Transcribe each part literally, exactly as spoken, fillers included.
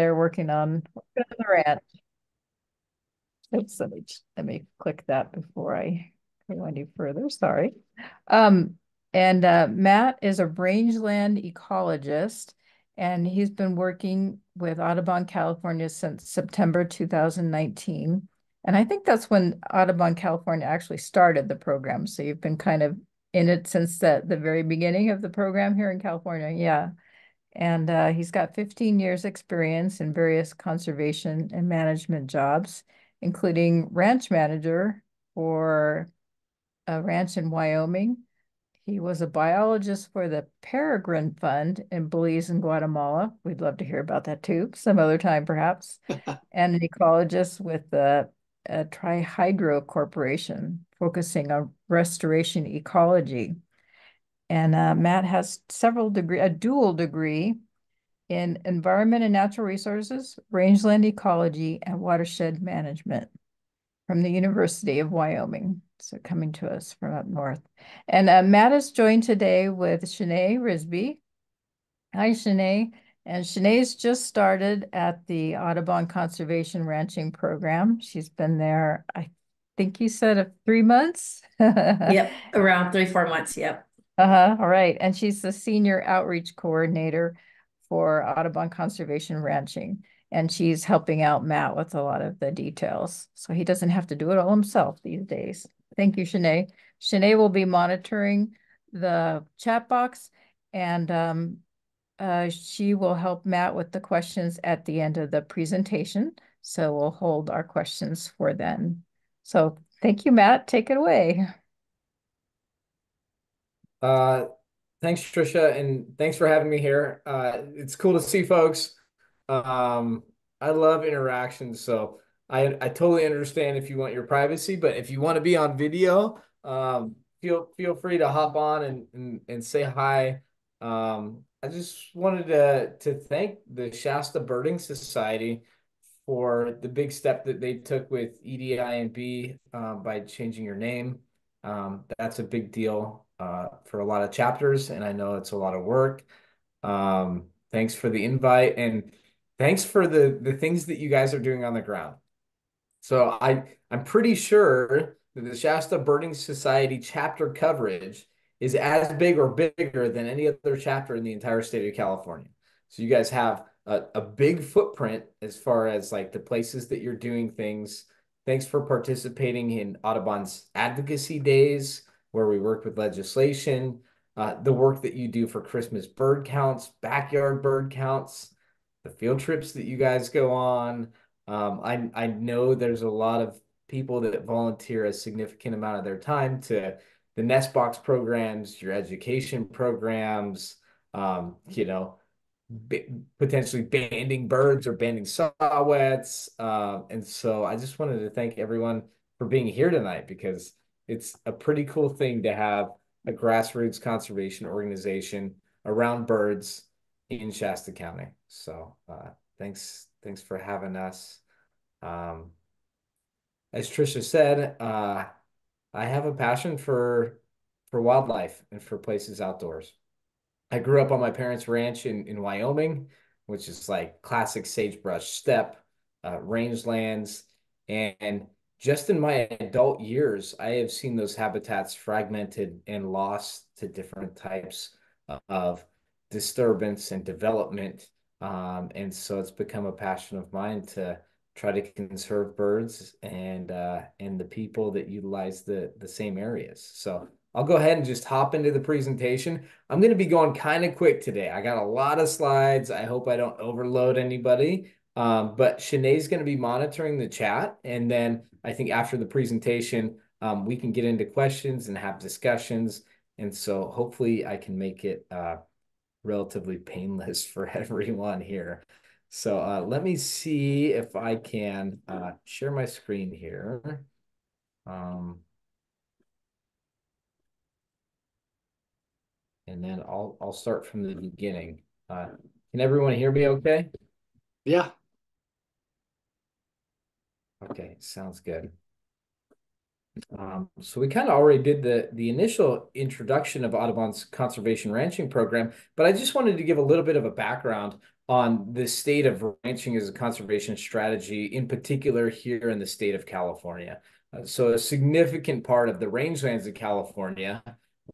They're working on, working on the ranch. Oops, let me, let me click that before I go any further, sorry. Um, and uh, Matt is a rangeland ecologist, and he's been working with Audubon California since September two thousand nineteen. And I think that's when Audubon California actually started the program. So you've been kind of in it since the, the very beginning of the program here in California, yeah. And uh, he's got fifteen years experience in various conservation and management jobs, including ranch manager for a ranch in Wyoming. He was a biologist for the Peregrine Fund in Belize and Guatemala. We'd love to hear about that too, some other time perhaps. And an ecologist with the uh, Trihydro Corporation, focusing on restoration ecology. And uh, Matt has several degree, a dual degree in environment and natural resources, rangeland ecology, and watershed management from the University of Wyoming. So coming to us from up north. And uh, Matt is joined today with Shanae Risby. Hi, Shanae. And Shanae's just started at the Audubon Conservation Ranching Program. She's been there, I think he said, uh, three months? Yep, around three, four months, yep. Uh-huh, all right. And she's the Senior Outreach Coordinator for Audubon Conservation Ranching. And she's helping out Matt with a lot of the details. So he doesn't have to do it all himself these days. Thank you, Shanae. Shanae will be monitoring the chat box, and um, uh, she will help Matt with the questions at the end of the presentation. So we'll hold our questions for then. So thank you, Matt. Take it away. Uh, thanks, Tricia, and thanks for having me here. Uh, it's cool to see folks. Um, I love interactions, so I, I totally understand if you want your privacy, but if you want to be on video, um, feel feel free to hop on and, and, and say hi. Um, I just wanted to, to thank the Shasta Birding Society for the big step that they took with E D I and B um, by changing your name. Um, that's a big deal uh, for a lot of chapters, and I know it's a lot of work. Um, thanks for the invite, and thanks for the, the things that you guys are doing on the ground. So I, I'm pretty sure that the Shasta Birding Society chapter coverage is as big or bigger than any other chapter in the entire state of California. So you guys have a, a big footprint as far as like the places that you're doing things. Thanks for participating in Audubon's advocacy days, where we work with legislation, uh, the work that you do for Christmas bird counts, backyard bird counts, the field trips that you guys go on. Um, I, I know there's a lot of people that volunteer a significant amount of their time to the nest box programs, your education programs, um, you know, potentially banding birds or banding sawwets. Uh, and so I just wanted to thank everyone for being here tonight, because it's a pretty cool thing to have a grassroots conservation organization around birds in Shasta County. So uh, thanks. Thanks for having us. Um, as Tricia said, uh, I have a passion for for wildlife and for places outdoors. I grew up on my parents' ranch in, in Wyoming, which is like classic sagebrush steppe, uh, rangelands. And, and just in my adult years, I have seen those habitats fragmented and lost to different types of disturbance and development. Um, and so it's become a passion of mine to try to conserve birds and uh, and the people that utilize the, the same areas. So I'll go ahead and just hop into the presentation. I'm going to be going kind of quick today. I got a lot of slides. I hope I don't overload anybody. Um, but Shanae's going to be monitoring the chat. And then I think after the presentation, um, we can get into questions and have discussions. And so hopefully I can make it uh, relatively painless for everyone here. So uh, let me see if I can uh, share my screen here. Um, and then I'll, I'll start from the beginning. Uh, can everyone hear me okay? Yeah. Okay, sounds good. Um, so we kind of already did the, the initial introduction of Audubon's Conservation Ranching Program, but I just wanted to give a little bit of a background on the state of ranching as a conservation strategy, in particular here in the state of California. Uh, so a significant part of the rangelands of California,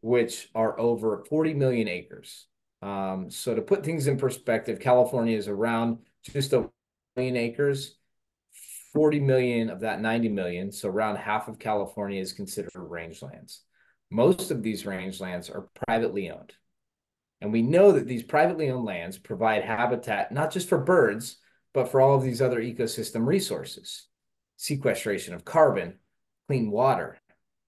which are over forty million acres. Um, so to put things in perspective, California is around just a million acres. forty million of that ninety million, so around half of California is considered rangelands. Most of these rangelands are privately owned. And we know that these privately owned lands provide habitat, not just for birds, but for all of these other ecosystem resources. Sequestration of carbon, clean water.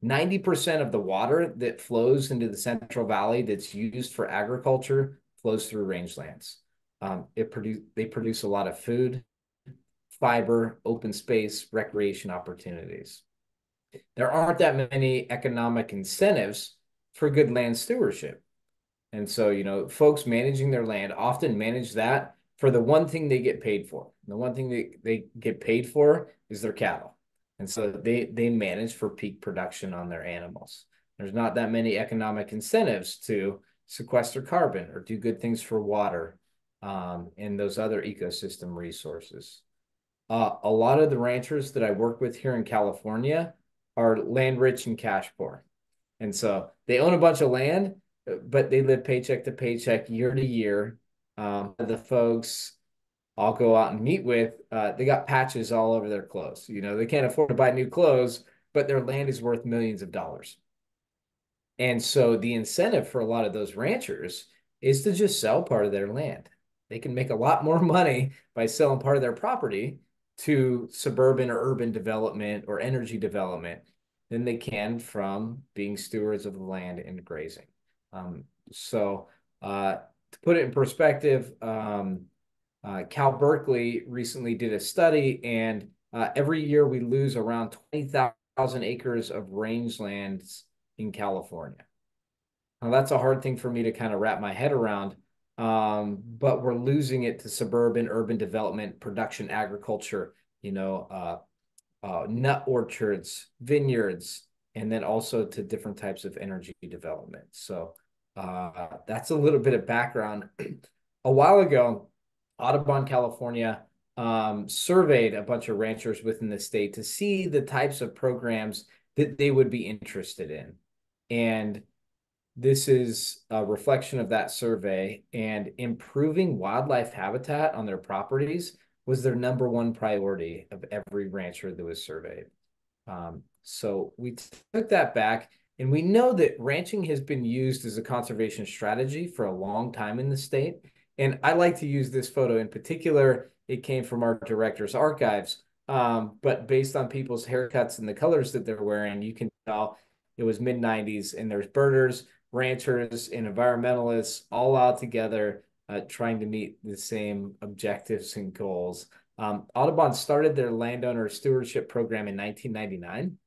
ninety percent of the water that flows into the Central Valley that's used for agriculture flows through rangelands. Um, it produce, they produce a lot of food, fiber, open space, recreation opportunities. There aren't that many economic incentives for good land stewardship. And so, you know, folks managing their land often manage that for the one thing they get paid for. And the one thing they, they get paid for is their cattle. And so they, they manage for peak production on their animals. There's not that many economic incentives to sequester carbon or do good things for water um, and those other ecosystem resources. Uh, a lot of the ranchers that I work with here in California are land rich and cash poor. And so they own a bunch of land, but they live paycheck to paycheck, year to year. Um, the folks I'll go out and meet with, uh, they got patches all over their clothes. You know, they can't afford to buy new clothes, but their land is worth millions of dollars. And so the incentive for a lot of those ranchers is to just sell part of their land. They can make a lot more money by selling part of their property to suburban or urban development or energy development than they can from being stewards of the land and grazing. Um, so uh, to put it in perspective, um, uh, Cal Berkeley recently did a study, and uh, every year we lose around twenty thousand acres of rangelands in California. Now that's a hard thing for me to kind of wrap my head around, um, but we're losing it to suburban, urban development, production, agriculture, you know, uh, uh, nut orchards, vineyards, and then also to different types of energy development. So uh, that's a little bit of background. A while ago, Audubon California um, surveyed a bunch of ranchers within the state to see the types of programs that they would be interested in. And this is a reflection of that survey, and improving wildlife habitat on their properties was their number one priority of every rancher that was surveyed. Um, So we took that back, and we know that ranching has been used as a conservation strategy for a long time in the state. And I like to use this photo in particular. It came from our director's archives, um, but based on people's haircuts and the colors that they're wearing, you can tell it was mid nineties, and there's birders, ranchers, and environmentalists all out together uh, trying to meet the same objectives and goals. Um, Audubon started their landowner stewardship program in nineteen ninety-nine.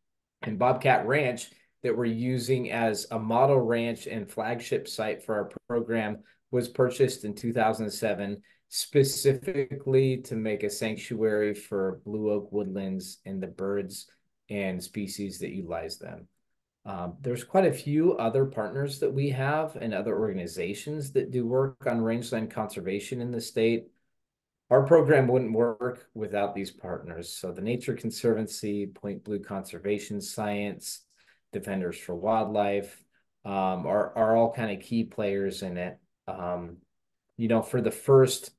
And Bobcat Ranch, that we're using as a model ranch and flagship site for our program, was purchased in two thousand seven, specifically to make a sanctuary for blue oak woodlands and the birds and species that utilize them. Um, there's quite a few other partners that we have and other organizations that do work on rangeland conservation in the state. Our program wouldn't work without these partners. So the Nature Conservancy, Point Blue Conservation Science, Defenders for Wildlife um, are, are all kind of key players in it. Um, you know, for the first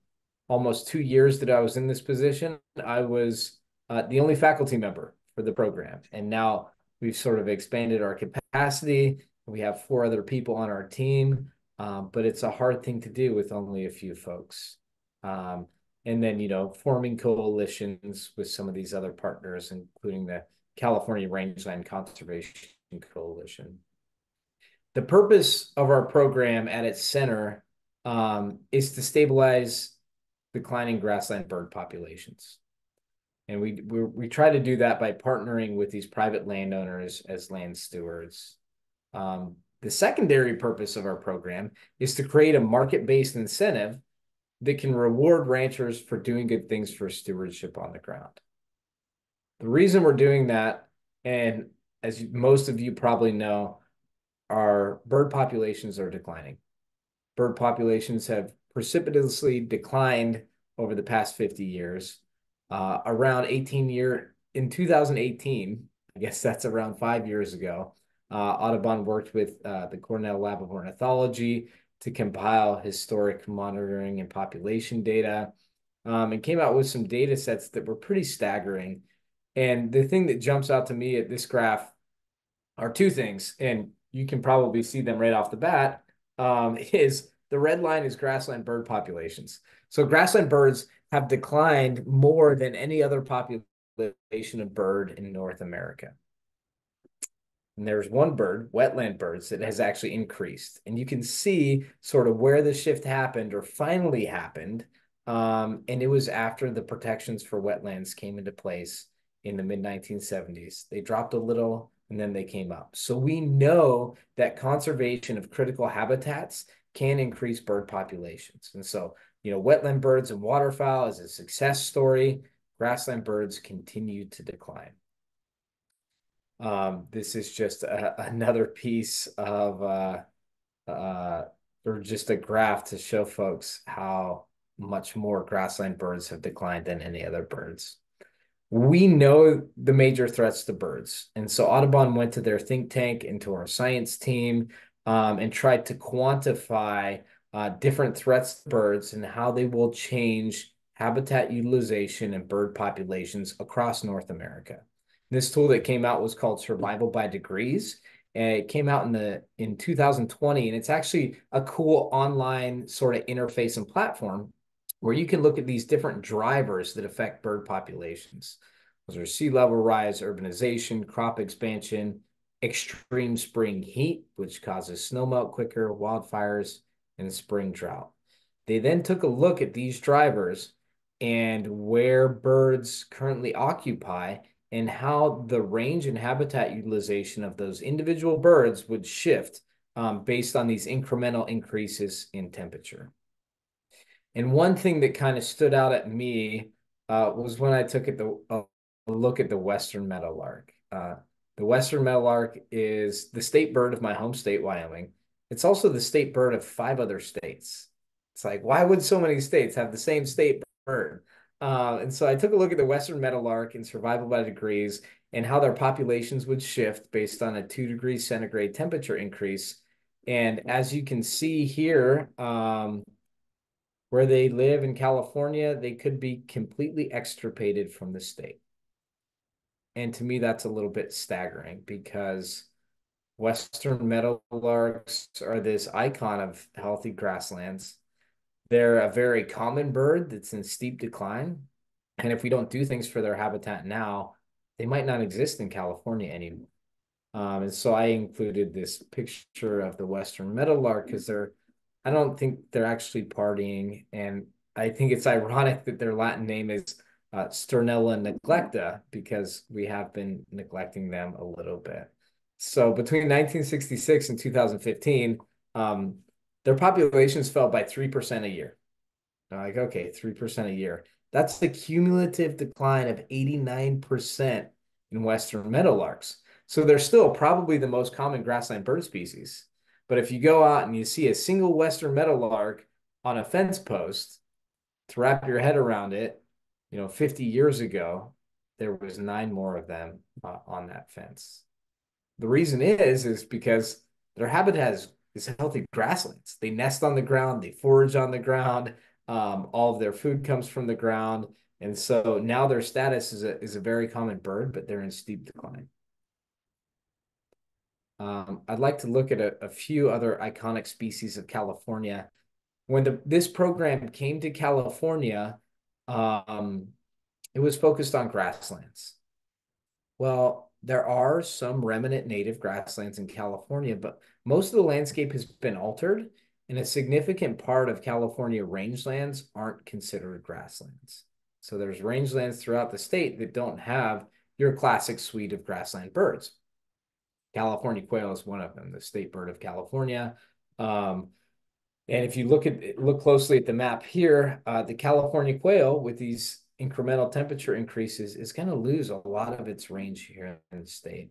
almost two years that I was in this position, I was uh, the only faculty member for the program. And now we've sort of expanded our capacity. We have four other people on our team, um, but it's a hard thing to do with only a few folks. Um, And then, you know, forming coalitions with some of these other partners, including the California Rangeland Conservation Coalition. The purpose of our program at its center um, is to stabilize declining grassland bird populations. And we, we, we try to do that by partnering with these private landowners as land stewards. Um, the secondary purpose of our program is to create a market-based incentive that can reward ranchers for doing good things for stewardship on the ground. The reason we're doing that, and as most of you probably know, our bird populations are declining. Bird populations have precipitously declined over the past fifty years. Uh, around eighteen year, in two thousand eighteen, I guess that's around five years ago, uh, Audubon worked with uh, the Cornell Lab of Ornithology to compile historic monitoring and population data, um, and came out with some data sets that were pretty staggering. And the thing that jumps out to me at this graph are two things, and you can probably see them right off the bat, um, is the red line is grassland bird populations. So grassland birds have declined more than any other population of bird in North America. And there's one bird, wetland birds, that has actually increased. And you can see sort of where the shift happened or finally happened. Um, and it was after the protections for wetlands came into place in the mid nineteen seventies. They dropped a little and then they came up. So we know that conservation of critical habitats can increase bird populations. And so, you know, wetland birds and waterfowl is a success story. Grassland birds continue to decline. Um, this is just a, another piece of, uh, uh, or just a graph to show folks how much more grassland birds have declined than any other birds. We know the major threats to birds. And so Audubon went to their think tank and to our science team um, and tried to quantify uh, different threats to birds and how they will change habitat utilization and bird populations across North America. This tool that came out was called Survival by Degrees, and it came out in the in two thousand twenty, and it's actually a cool online sort of interface and platform where you can look at these different drivers that affect bird populations. Those are sea level rise, urbanization, crop expansion, extreme spring heat, which causes snow melt quicker, wildfires, and spring drought. They then took a look at these drivers and where birds currently occupy and how the range and habitat utilization of those individual birds would shift um, based on these incremental increases in temperature. And one thing that kind of stood out at me uh, was when I took at the, uh, a look at the Western Meadowlark. Uh, the Western Meadowlark is the state bird of my home state, Wyoming. It's also the state bird of five other states. It's like, why would so many states have the same state bird? Uh, and so I took a look at the Western Meadowlark and Survival by Degrees and how their populations would shift based on a two degree centigrade temperature increase. And as you can see here, um, where they live in California, they could be completely extirpated from the state. And to me, that's a little bit staggering because Western meadowlarks are this icon of healthy grasslands. They're a very common bird that's in steep decline. And if we don't do things for their habitat now, they might not exist in California anymore. Um, and so I included this picture of the Western meadowlark because they're I don't think they're actually partying, and I think it's ironic that their Latin name is uh, Sternella neglecta because we have been neglecting them a little bit. So between nineteen sixty-six and two thousand fifteen, um, their populations fell by three percent a year. I'm like, okay, three percent a year. That's the cumulative decline of eighty-nine percent in Western meadowlarks. So they're still probably the most common grassland bird species. But if you go out and you see a single Western meadowlark on a fence post, to wrap your head around it, you know, fifty years ago, there was nine more of them uh, on that fence. The reason is, is because their habitat is, is healthy grasslands. They nest on the ground, they forage on the ground, um, all of their food comes from the ground. And so now their status is a, is a very common bird, but they're in steep decline. Um, I'd like to look at a, a few other iconic species of California. When the, this program came to California, um, it was focused on grasslands. Well, there are some remnant native grasslands in California, but most of the landscape has been altered, and a significant part of California rangelands aren't considered grasslands. So there's rangelands throughout the state that don't have your classic suite of grassland birds. California quail is one of them, the state bird of California. Um, and if you look at look closely at the map here, uh, the California quail with these incremental temperature increases is going to lose a lot of its range here in the state.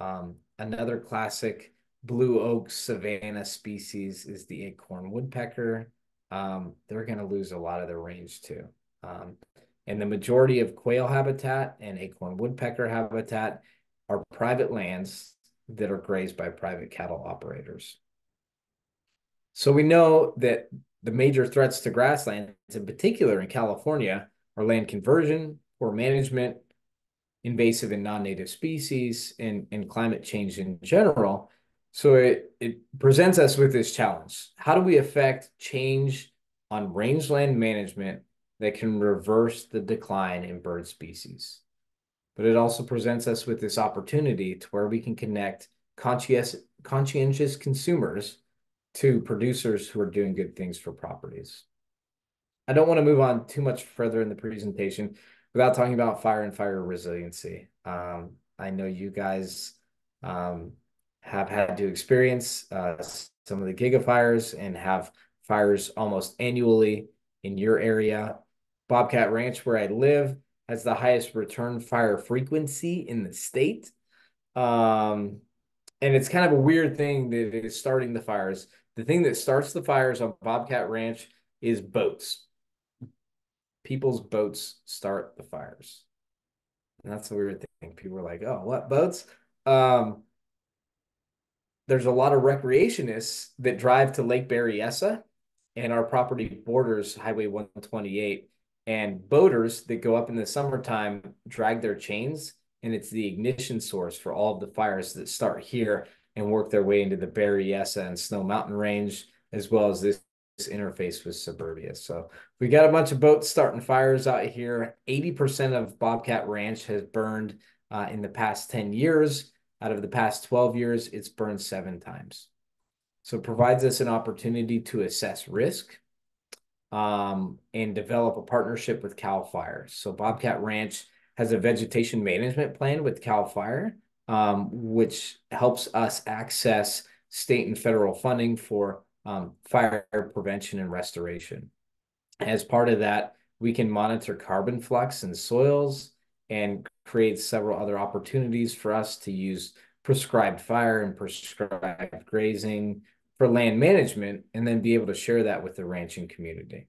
Um, another classic blue oak savanna species is the acorn woodpecker. um, they're going to lose a lot of their range too. Um, and the majority of quail habitat and acorn woodpecker habitat are private lands that are grazed by private cattle operators. So we know that the major threats to grasslands, in particular in California, are land conversion, poor management, invasive and non-native species, and, and climate change in general. So it, it presents us with this challenge. How do we affect change on rangeland management that can reverse the decline in bird species? But it also presents us with this opportunity to where we can connect conscientious, conscientious consumers to producers who are doing good things for properties. I don't want to move on too much further in the presentation without talking about fire and fire resiliency. Um, I know you guys um, have had to experience uh, some of the gigafires and have fires almost annually in your area. Bobcat Ranch, where I live, has the highest return fire frequency in the state. Um, and it's kind of a weird thing that is starting the fires. The thing that starts the fires on Bobcat Ranch is boats. People's boats start the fires. And that's the weird thing. People are like, oh, what, boats? Um, there's a lot of recreationists that drive to Lake Berryessa, and our property borders Highway one twenty-eight. And boaters that go up in the summertime drag their chains, and it's the ignition source for all of the fires that start here and work their way into the Berryessa and Snow Mountain Range, as well as this, this interface with suburbia. So we got a bunch of boats starting fires out here. eighty percent of Bobcat Ranch has burned uh, in the past ten years. Out of the past twelve years, it's burned seven times. So it provides us an opportunity to assess risk, Um, and develop a partnership with Cal Fire. So Bobcat Ranch has a vegetation management plan with Cal Fire, um, which helps us access state and federal funding for um, fire prevention and restoration. As part of that, we can monitor carbon flux in soils and create several other opportunities for us to use prescribed fire and prescribed grazing for land management, and then be able to share that with the ranching community.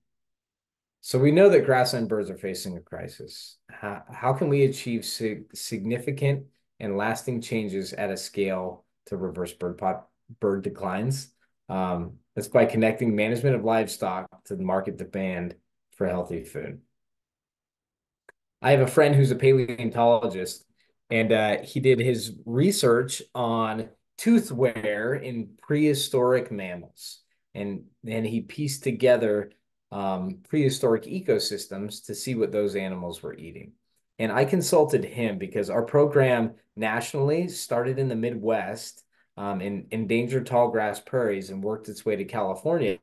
So we know that grassland birds are facing a crisis. How, how can we achieve sig significant and lasting changes at a scale to reverse bird, pop bird declines? Um, that's by connecting management of livestock to the market demand for healthy food. I have a friend who's a paleontologist, and uh, he did his research on tooth wear in prehistoric mammals. And then he pieced together um, prehistoric ecosystems to see what those animals were eating. And I consulted him because our program nationally started in the Midwest um, in endangered tall grass prairies and worked its way to California.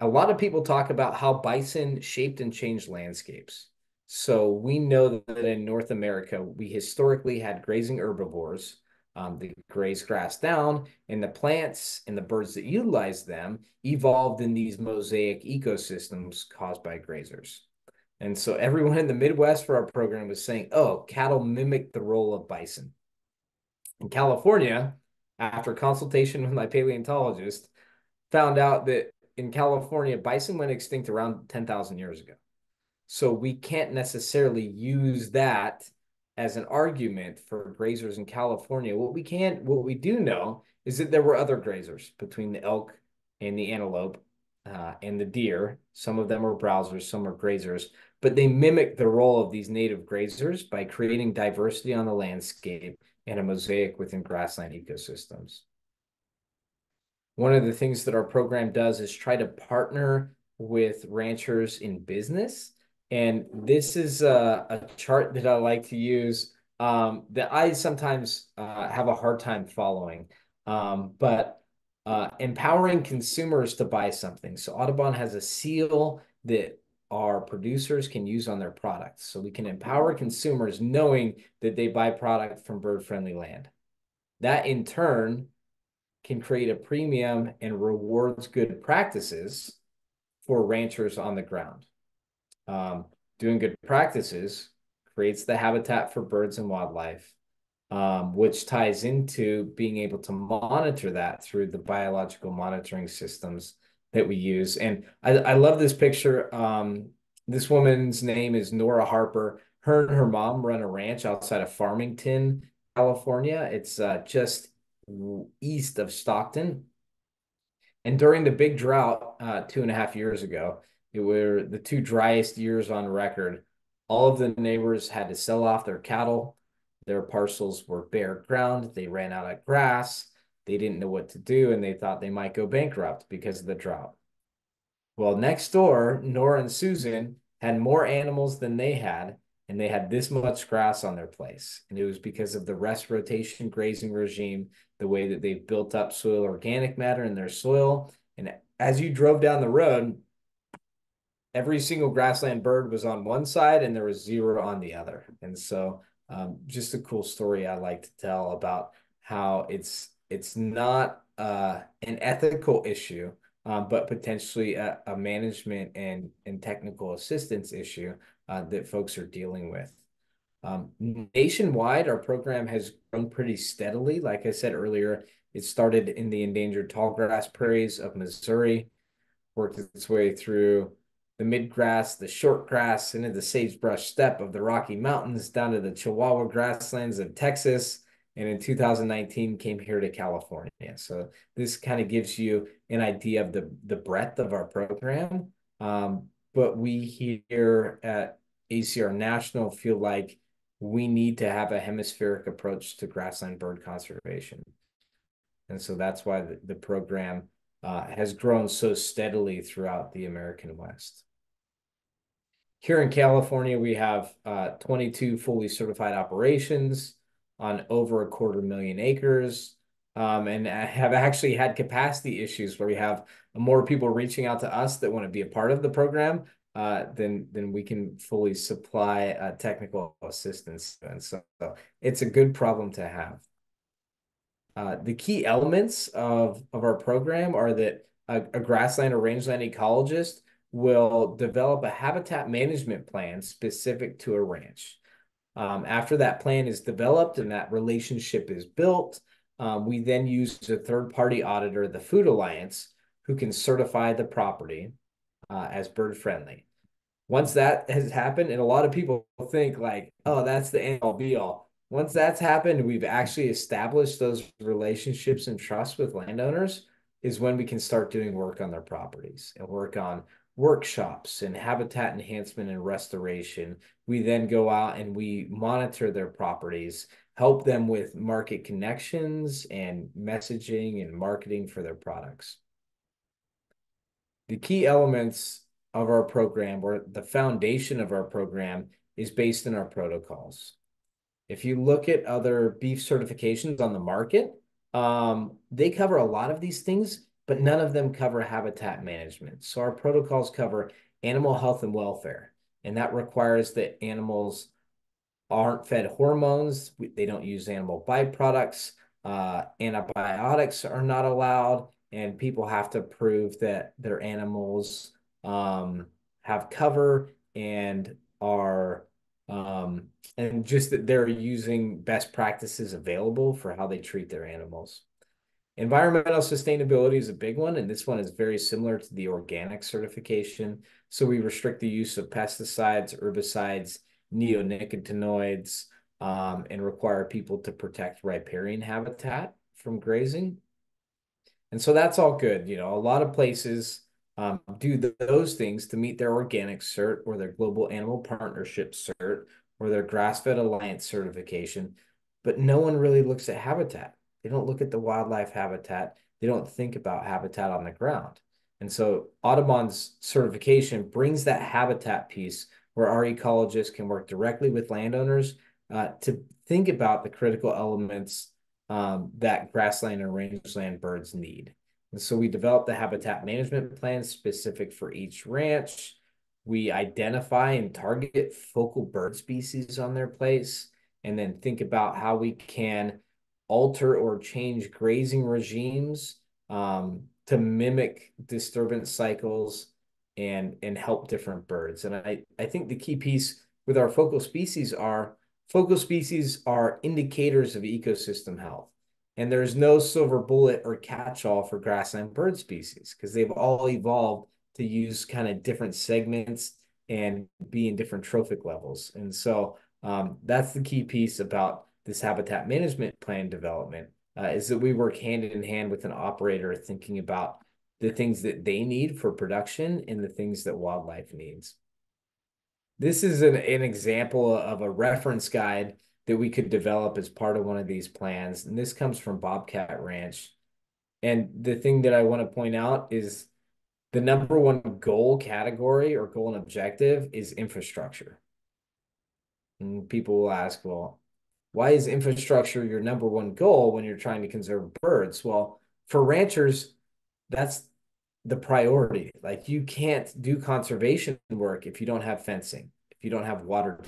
A lot of people talk about how bison shaped and changed landscapes. So we know that in North America, we historically had grazing herbivores. Um, they graze grass down, and the plants and the birds that utilize them evolved in these mosaic ecosystems caused by grazers. And so everyone in the Midwest for our program was saying, oh, cattle mimic the role of bison. In California, after consultation with my paleontologist, found out that in California, bison went extinct around ten thousand years ago. So we can't necessarily use that as an argument for grazers in California. What we can, what we do know is that there were other grazers between the elk and the antelope uh, and the deer. Some of them are browsers, some are grazers, but they mimic the role of these native grazers by creating diversity on the landscape and a mosaic within grassland ecosystems. One of the things that our program does is try to partner with ranchers in business. And this is a, a chart that I like to use um, that I sometimes uh, have a hard time following, um, but uh, empowering consumers to buy something. So Audubon has a seal that our producers can use on their products. So we can empower consumers knowing that they buy product from bird-friendly land. That in turn can create a premium and rewards good practices for ranchers on the ground. Um, doing good practices creates the habitat for birds and wildlife, um, which ties into being able to monitor that through the biological monitoring systems that we use. And I, I love this picture. Um, this woman's name is Nora Harper. Her and her mom run a ranch outside of Farmington, California. It's uh, just east of Stockton. And during the big drought uh, two and a half years ago, it were the two driest years on record. All of the neighbors had to sell off their cattle. Their parcels were bare ground. They ran out of grass. They didn't know what to do, and they thought they might go bankrupt because of the drought. Well, next door, Nora and Susan had more animals than they had, and they had this much grass on their place. And it was because of the rest rotation grazing regime, the way that they've built up soil organic matter in their soil. And as you drove down the road, every single grassland bird was on one side and there was zero on the other. And so um, just a cool story I like to tell about how it's it's not uh, an ethical issue, um, but potentially a, a management and, and technical assistance issue uh, that folks are dealing with. Um, nationwide, our program has grown pretty steadily. Like I said earlier, it started in the endangered tallgrass prairies of Missouri, worked its way through the midgrass, the short grass, into the sagebrush steppe of the Rocky Mountains, down to the Chihuahua grasslands of Texas, and in two thousand nineteen came here to California. So this kind of gives you an idea of the, the breadth of our program. Um, but we here at A C R National feel like we need to have a hemispheric approach to grassland bird conservation. And so that's why the, the program uh, has grown so steadily throughout the American West. Here in California, we have uh, twenty-two fully certified operations on over a quarter million acres, um, and have actually had capacity issues where we have more people reaching out to us that want to be a part of the program uh, than, than we can fully supply uh, technical assistance. And so, so it's a good problem to have. Uh, the key elements of, of our program are that a, a grassland or rangeland ecologist will develop a habitat management plan specific to a ranch. Um, after that plan is developed and that relationship is built, um, we then use a third-party auditor, the Food Alliance, who can certify the property uh, as bird-friendly. Once that has happened, and a lot of people think like, oh, that's the end all be all. Once that's happened, we've actually established those relationships and trust with landowners is when we can start doing work on their properties and work on workshops and habitat enhancement and restoration. We then go out and we monitor their properties, help them with market connections and messaging and marketing for their products. The key elements of our program, or the foundation of our program, is based in our protocols. If you look at other beef certifications on the market, um, they cover a lot of these things, but none of them cover habitat management. So our protocols cover animal health and welfare, and that requires that animals aren't fed hormones, they don't use animal byproducts, uh, antibiotics are not allowed, and people have to prove that their animals um, have cover and are um, and just that they're using best practices available for how they treat their animals. Environmental sustainability is a big one, and this one is very similar to the organic certification. So we restrict the use of pesticides, herbicides, neonicotinoids, um, and require people to protect riparian habitat from grazing. And so that's all good. You know, a lot of places um, do th those things to meet their organic cert or their global animal partnership cert or their grass-fed alliance certification, but no one really looks at habitat. They don't look at the wildlife habitat. They don't think about habitat on the ground. And so Audubon's certification brings that habitat piece where our ecologists can work directly with landowners uh, to think about the critical elements um, that grassland and rangeland birds need. And so we develop the habitat management plan specific for each ranch. We identify and target focal bird species on their place, and then think about how we can alter or change grazing regimes um, to mimic disturbance cycles and, and help different birds. And I, I think the key piece with our focal species are, focal species are indicators of ecosystem health. And there's no silver bullet or catch-all for grassland bird species because they've all evolved to use kind of different segments and be in different trophic levels. And so um, that's the key piece about this habitat management plan development uh, is that we work hand in hand with an operator thinking about the things that they need for production and the things that wildlife needs. This is an, an example of a reference guide that we could develop as part of one of these plans. And this comes from Bobcat Ranch. And the thing that I want to point out is the number one goal category or goal and objective is infrastructure. And people will ask, well, why is infrastructure your number one goal when you're trying to conserve birds? Well, for ranchers, that's the priority. Like, you can't do conservation work if you don't have fencing, if you don't have water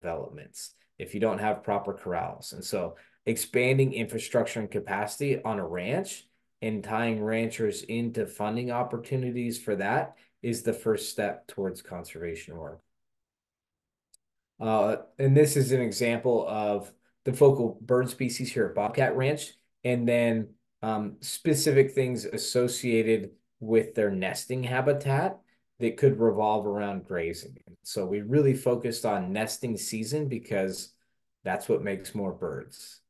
developments, if you don't have proper corrals. And so expanding infrastructure and capacity on a ranch and tying ranchers into funding opportunities for that is the first step towards conservation work. Uh, and this is an example of the focal bird species here at Bobcat Ranch, and then um, specific things associated with their nesting habitat that could revolve around grazing. So we really focused on nesting season because that's what makes more birds.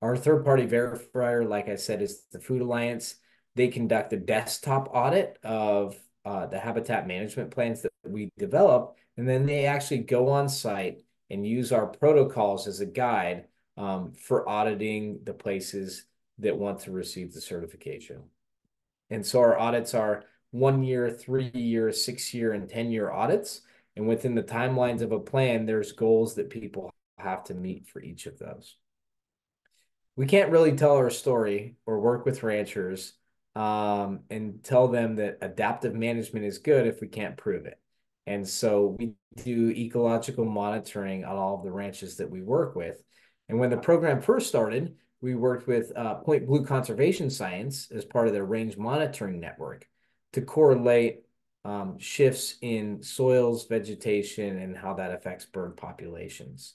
Our third-party verifier, like I said, is the Food Alliance. They conduct a desktop audit of uh, the habitat management plans that we develop, and then they actually go on site and use our protocols as a guide um, for auditing the places that want to receive the certification. And so our audits are one-year, three-year, six-year, and ten-year audits. And within the timelines of a plan, there's goals that people have to meet for each of those. We can't really tell our story or work with ranchers um, and tell them that adaptive management is good if we can't prove it. And so we do ecological monitoring on all of the ranches that we work with. And when the program first started, we worked with uh, Point Blue Conservation Science as part of their range monitoring network to correlate um, shifts in soils, vegetation, and how that affects bird populations.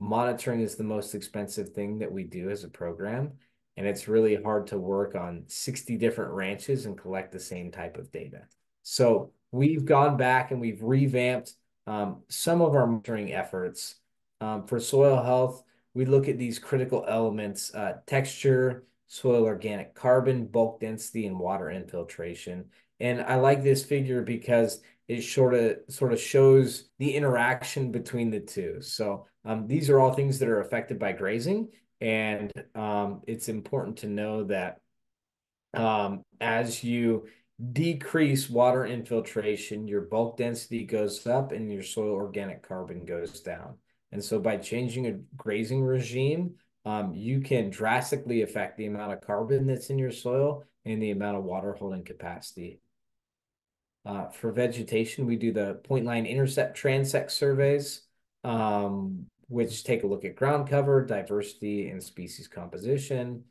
Monitoring is the most expensive thing that we do as a program, and it's really hard to work on sixty different ranches and collect the same type of data. So we've gone back and we've revamped um, some of our monitoring efforts um, for soil health. We look at these critical elements, uh, texture, soil organic carbon, bulk density, and water infiltration. And I like this figure because it sort of, sort of shows the interaction between the two. So um, these are all things that are affected by grazing. And um, it's important to know that um, as you decrease water infiltration, your bulk density goes up and your soil organic carbon goes down. And so by changing a grazing regime, um, you can drastically affect the amount of carbon that's in your soil and the amount of water holding capacity. Uh, for vegetation, we do the point line intercept transect surveys, um, which take a look at ground cover, diversity, and species composition.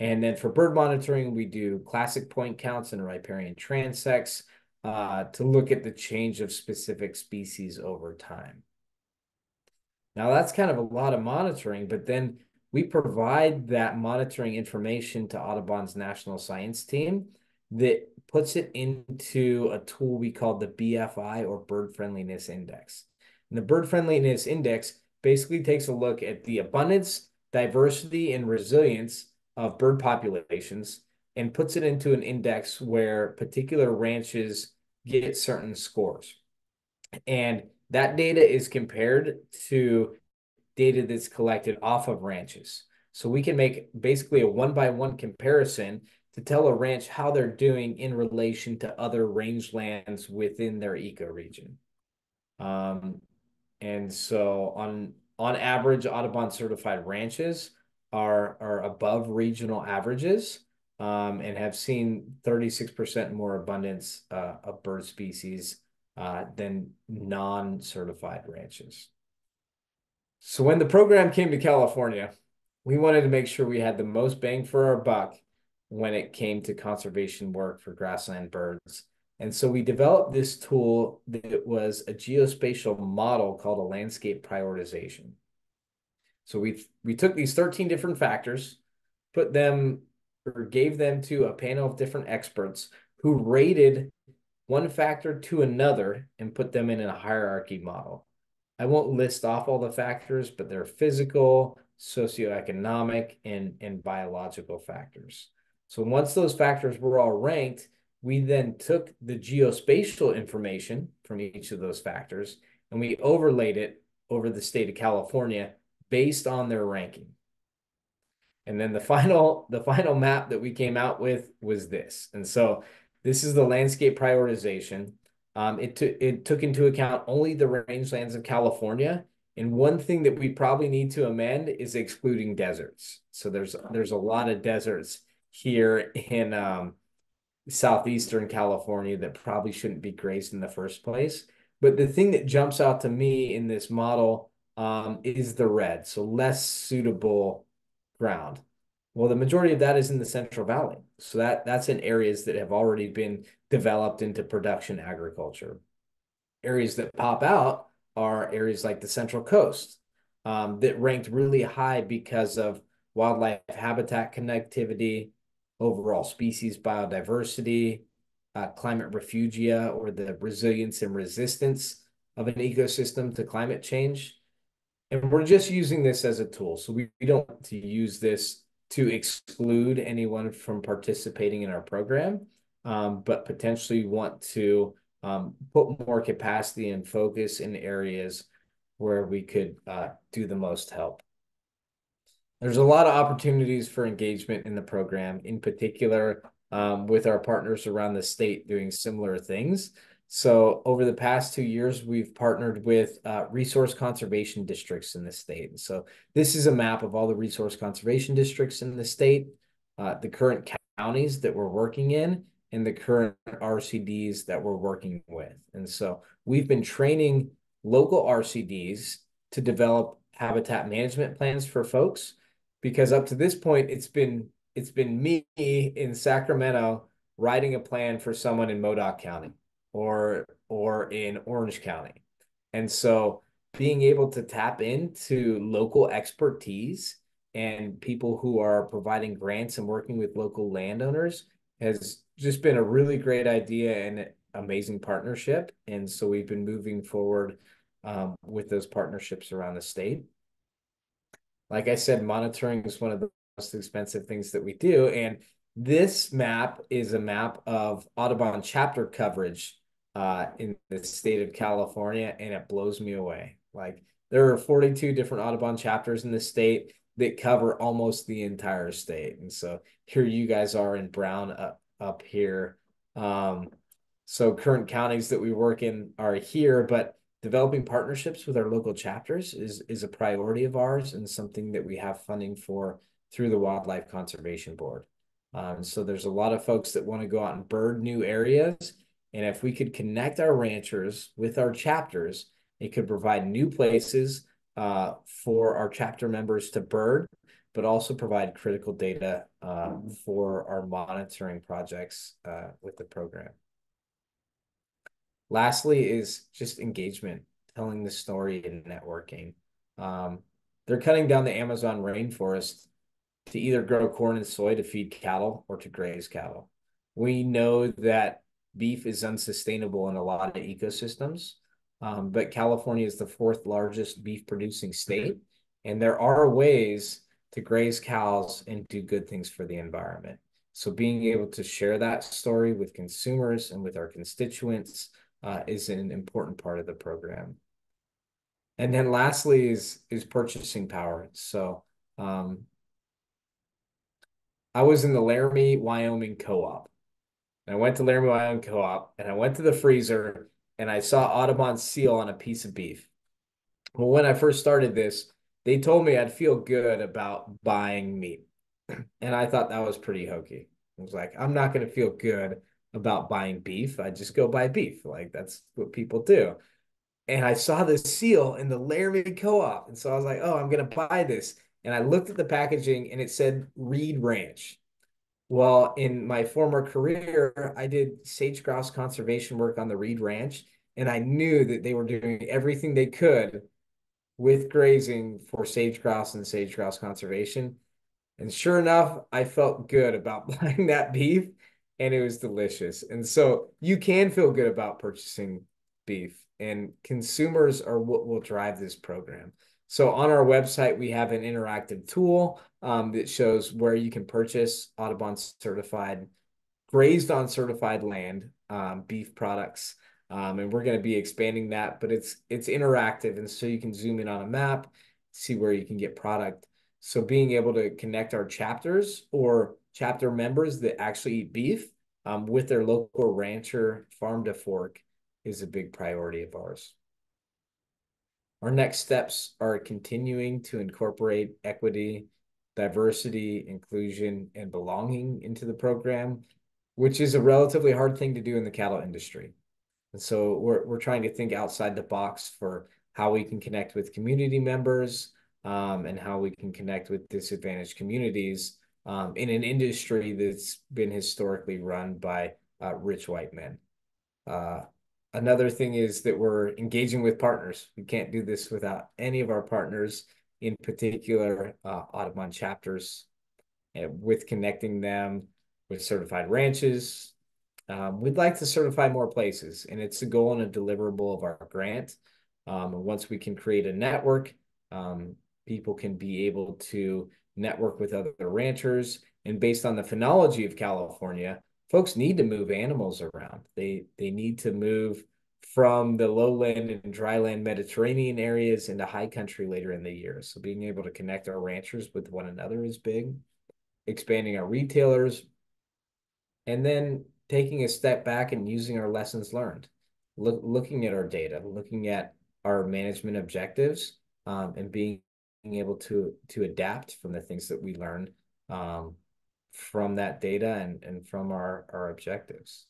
And then for bird monitoring, we do classic point counts and riparian transects uh, to look at the change of specific species over time. Now, that's kind of a lot of monitoring, but then we provide that monitoring information to Audubon's national science team that puts it into a tool we call the B F I, or Bird Friendliness Index. And the Bird Friendliness Index basically takes a look at the abundance, diversity, and resilience of bird populations and puts it into an index where particular ranches get certain scores. And that data is compared to data that's collected off of ranches. So we can make basically a one-by-one comparison to tell a ranch how they're doing in relation to other rangelands within their ecoregion. Um, and so on, on average, Audubon-certified ranches are, are above regional averages um, and have seen thirty-six percent more abundance uh, of bird species Uh, than non-certified ranches. So when the program came to California, we wanted to make sure we had the most bang for our buck when it came to conservation work for grassland birds. And so we developed this tool that was a geospatial model called a landscape prioritization. So we we took these thirteen different factors, put them or gave them to a panel of different experts who rated one factor to another and put them in a hierarchy model. I won't list off all the factors, but they're physical, socioeconomic, and, and biological factors. So once those factors were all ranked, we then took the geospatial information from each of those factors and we overlaid it over the state of California based on their ranking. And then the final, the final map that we came out with was this. And so this is the landscape prioritization. Um, it, it took into account only the rangelands of California. And one thing that we probably need to amend is excluding deserts. So there's, there's a lot of deserts here in um, southeastern California that probably shouldn't be grazed in the first place. But the thing that jumps out to me in this model um, is the red, so less suitable ground. Well, the majority of that is in the Central Valley. So that, that's in areas that have already been developed into production agriculture. Areas that pop out are areas like the Central Coast um, that ranked really high because of wildlife habitat connectivity, overall species biodiversity, uh, climate refugia, or the resilience and resistance of an ecosystem to climate change. And we're just using this as a tool. So we, we don't want to use this to exclude anyone from participating in our program, um, but potentially want to um, put more capacity and focus in areas where we could uh, do the most help. There's a lot of opportunities for engagement in the program, in particular um, with our partners around the state doing similar things. So over the past two years, we've partnered with uh, resource conservation districts in the state. And so this is a map of all the resource conservation districts in the state, uh, the current counties that we're working in, and the current R C Ds that we're working with. And so we've been training local R C Ds to develop habitat management plans for folks, because up to this point, it's been, it's been me in Sacramento writing a plan for someone in Modoc County, or or in Orange County. And so being able to tap into local expertise and people who are providing grants and working with local landowners has just been a really great idea and an amazing partnership. And so we've been moving forward um, with those partnerships around the state. Like I said, monitoring is one of the most expensive things that we do. And this map is a map of Audubon chapter coverage Uh, in the state of California, and it blows me away. Like, there are forty-two different Audubon chapters in the state that cover almost the entire state. And so here you guys are in brown up, up here. Um, so current counties that we work in are here, but developing partnerships with our local chapters is, is a priority of ours and something that we have funding for through the Wildlife Conservation Board. Um, so there's a lot of folks that want to go out and bird new areas. And if we could connect our ranchers with our chapters, it could provide new places uh, for our chapter members to bird, but also provide critical data uh, for our monitoring projects uh, with the program. Lastly is just engagement, telling the story and networking. Um, they're cutting down the Amazon rainforest to either grow corn and soy to feed cattle or to graze cattle. We know that beef is unsustainable in a lot of ecosystems, um, but California is the fourth largest beef producing state. And there are ways to graze cows and do good things for the environment. So being able to share that story with consumers and with our constituents uh, is an important part of the program. And then lastly is, is purchasing power. So um, I was in the Laramie, Wyoming co-op. I went to Laramie, Wyoming Co-op, and I went to the freezer, and I saw Audubon's seal on a piece of beef. Well, when I first started this, they told me I'd feel good about buying meat. And I thought that was pretty hokey. I was like, I'm not going to feel good about buying beef. I just go buy beef. Like, that's what people do. And I saw this seal in the Laramie Co-op, and so I was like, oh, I'm going to buy this. And I looked at the packaging, and it said Reed Ranch. Well, in my former career, I did sage grouse conservation work on the Reed Ranch, and I knew that they were doing everything they could with grazing for sage grouse and sage grouse conservation. And sure enough, I felt good about buying that beef, and it was delicious. And so you can feel good about purchasing beef, and consumers are what will drive this program. So on our website, we have an interactive tool um, that shows where you can purchase Audubon certified, grazed on certified land um, beef products. Um, and we're going to be expanding that, but it's it's interactive. And so you can zoom in on a map, see where you can get product. So being able to connect our chapters or chapter members that actually eat beef um, with their local rancher farm to fork is a big priority of ours. Our next steps are continuing to incorporate equity, diversity, inclusion, and belonging into the program, which is a relatively hard thing to do in the cattle industry. And so we're, we're trying to think outside the box for how we can connect with community members um, and how we can connect with disadvantaged communities um, in an industry that's been historically run by uh, rich white men. Uh, another thing is that we're engaging with partners. We can't do this without any of our partners, in particular uh, Audubon chapters, and with connecting them with certified ranches. Um, we'd like to certify more places, and it's a goal and a deliverable of our grant. Um, and once we can create a network, um, people can be able to network with other ranchers. And based on the phenology of California, folks need to move animals around. They, they need to move from the lowland and dryland Mediterranean areas into high country later in the year. So being able to connect our ranchers with one another is big. Expanding our retailers. And then taking a step back and using our lessons learned, look, looking at our data, looking at our management objectives, um, and being able to, to adapt from the things that we learn um, from that data and, and from our, our objectives.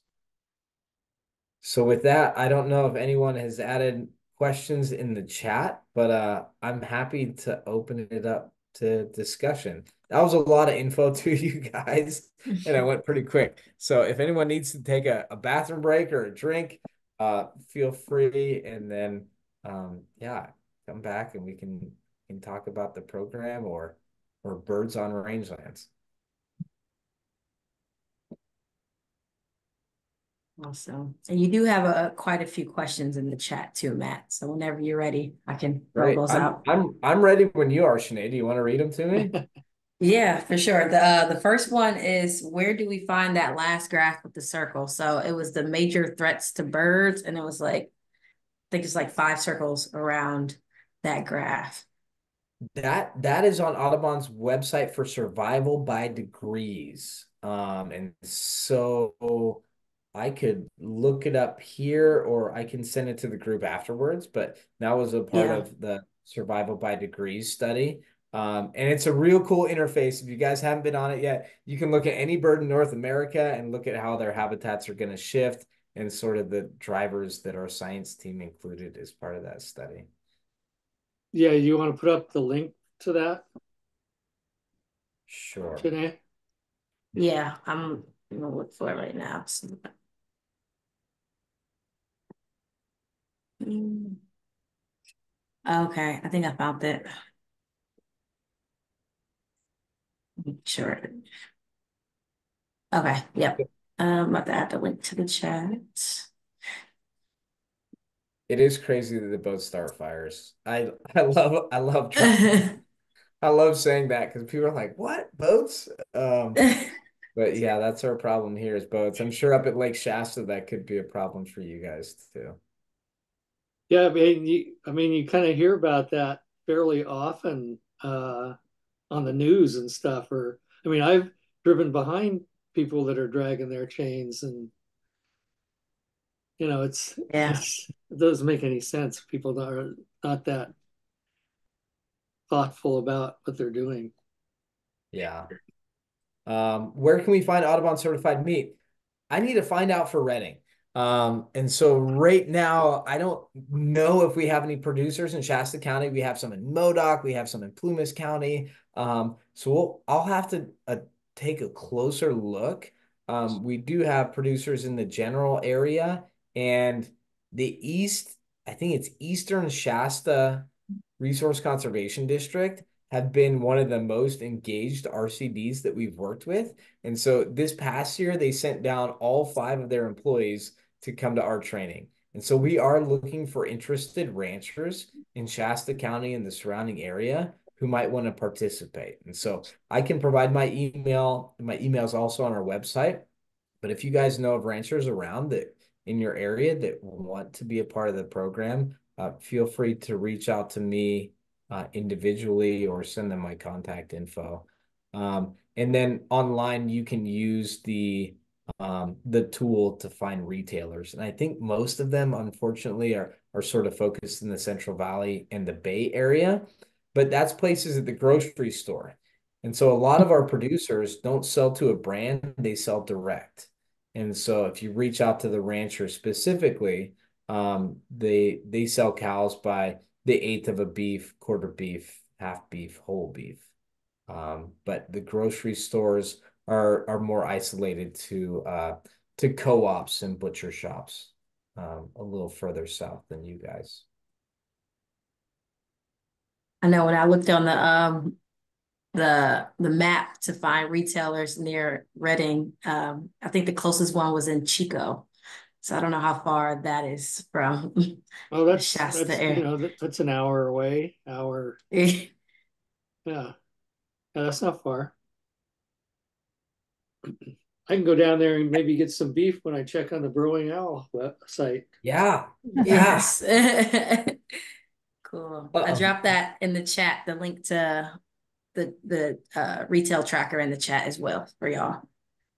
So with that, I don't know if anyone has added questions in the chat, but uh, I'm happy to open it up to discussion. That was a lot of info to you guys, and I went pretty quick. So if anyone needs to take a, a bathroom break or a drink, uh, feel free. And then, um, yeah, come back and we can, can talk about the program or, or birds on rangelands. Awesome. And you do have a, quite a few questions in the chat too, Matt. So whenever you're ready, I can throw those I'm, out. I'm, I'm ready when you are, Shanae. Do you want to read them to me? Yeah, for sure. The uh, the first one is, where do we find that last graph with the circle? So it was the major threats to birds, and it was like, I think it's like five circles around that graph. That that is on Audubon's website for Survival by Degrees, um, and so I could look it up here, or I can send it to the group afterwards. But that was a part yeah. of the Survival by Degrees study. Um, and it's a real cool interface. If you guys haven't been on it yet, you can look at any bird in North America and look at how their habitats are going to shift and sort of the drivers that our science team included as part of that study. Yeah, you want to put up the link to that? Sure. Shanae? Yeah, I'm going to look for it right now. So. Okay, I think I found it. Sure. Okay. Yep. Um, I have to add the link to the chat. It is crazy that they both start fires. I I love I love I love saying that because people are like, "What boats?" Um, but yeah, that's our problem here is boats. I'm sure up at Lake Shasta that could be a problem for you guys too. Yeah, I mean, you, I mean, you kind of hear about that fairly often. Uh, on the news and stuff, or, I mean, I've driven behind people that are dragging their chains and, you know, it's, yeah. it's it doesn't make any sense. People are not that thoughtful about what they're doing. Yeah. Um, where can we find Audubon certified meat? I need to find out for Redding. Um, and so right now, I don't know if we have any producers in Shasta County. We have some in Modoc, we have some in Plumas County. Um, so we'll, I'll have to uh, take a closer look. Um, we do have producers in the general area and the East, I think it's Eastern Shasta Resource Conservation District have been one of the most engaged R C Ds that we've worked with. And so this past year, they sent down all five of their employees to come to our training. And so we are looking for interested ranchers in Shasta County and the surrounding area who might want to participate. And so I can provide my email. My email is also on our website. But if you guys know of ranchers around that in your area that want to be a part of the program, uh, feel free to reach out to me uh, individually or send them my contact info. Um, and then online, you can use the um, the tool to find retailers. And I think most of them, unfortunately, are, are sort of focused in the Central Valley and the Bay Area, but that's places at the grocery store. And so a lot of our producers don't sell to a brand, they sell direct. And so if you reach out to the rancher specifically, um, they they sell cows by the eighth of a beef, quarter beef, half beef, whole beef. Um, but the grocery stores are are more isolated to uh, to co-ops and butcher shops um, a little further south than you guys. I know when I looked on the um, the the map to find retailers near Redding, um, I think the closest one was in Chico. So I don't know how far that is from. Oh, that's Shasta that's, area. You know, that, that's an hour away. Hour. yeah. yeah, that's not far. I can go down there and maybe get some beef when I check on the Brewing Owl website. Yeah. Yes. Cool. Uh-oh. I dropped that in the chat, the link to the the uh, retail tracker in the chat as well for y'all.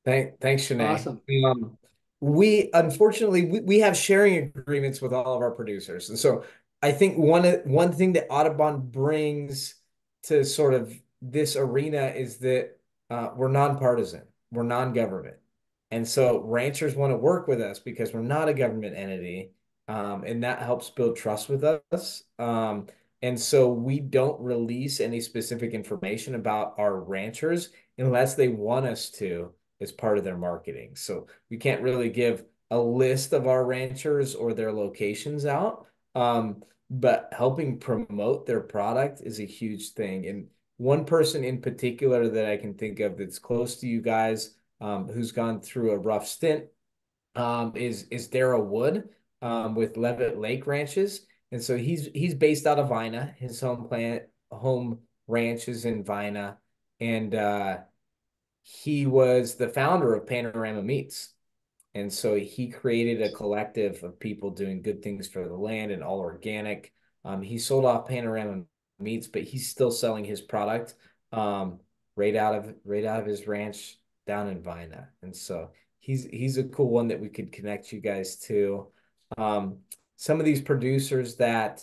Thank, thanks, Shanae. Awesome. Um, we, unfortunately, we, we have sharing agreements with all of our producers. And so I think one, one thing that Audubon brings to sort of this arena is that uh, we're nonpartisan, we're non-government. And so ranchers want to work with us because we're not a government entity. Um, and that helps build trust with us. Um, and so we don't release any specific information about our ranchers unless they want us to as part of their marketing. So we can't really give a list of our ranchers or their locations out, um, but helping promote their product is a huge thing. And one person in particular that I can think of that's close to you guys, um, who's gone through a rough stint, um, is, is Darrell Wood. Um, with Levitt Lake Ranches. And so he's he's based out of Vina. His home plant, home ranch is in Vina. And uh, he was the founder of Panorama Meats. And so he created a collective of people doing good things for the land and all organic. Um, he sold off Panorama Meats, but he's still selling his product um, right out of right out of his ranch down in Vina. And so he's he's a cool one that we could connect you guys to. Um, some of these producers that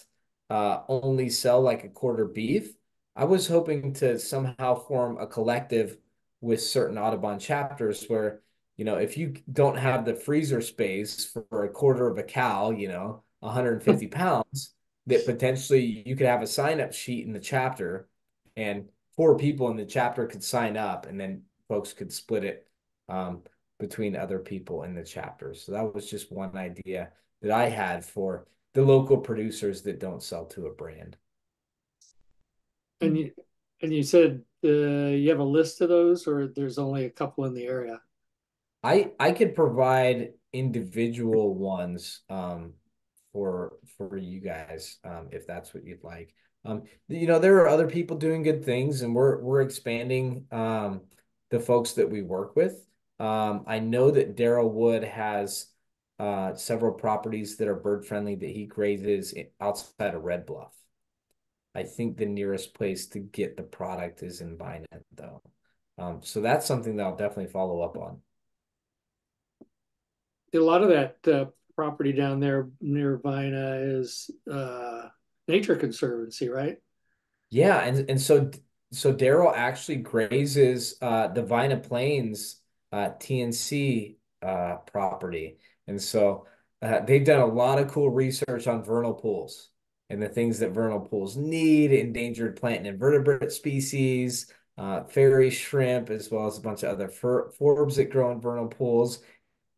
uh, only sell like a quarter beef, I was hoping to somehow form a collective with certain Audubon chapters where, you know, if you don't have the freezer space for a quarter of a cow, you know, one hundred fifty pounds, that potentially you could have a sign up sheet in the chapter and four people in the chapter could sign up and then folks could split it um, between other people in the chapter. So that was just one idea that I had for the local producers that don't sell to a brand. And you, and you said uh, you have a list of those, or there's only a couple in the area? I I could provide individual ones um, for for you guys um, if that's what you'd like. Um, you know, there are other people doing good things, and we're we're expanding um, the folks that we work with. Um, I know that Darrell Wood has Uh, several properties that are bird friendly that he grazes outside of Red Bluff. I think the nearest place to get the product is in Vina, though. Um, so that's something that I'll definitely follow up on. A lot of that uh, property down there near Vina is uh, Nature Conservancy, right? Yeah, and and so so Darrell actually grazes uh, the Vina Plains uh, T N C uh, property. And so uh, they've done a lot of cool research on vernal pools and the things that vernal pools need, endangered plant and invertebrate species, uh, fairy shrimp, as well as a bunch of other forbs that grow in vernal pools.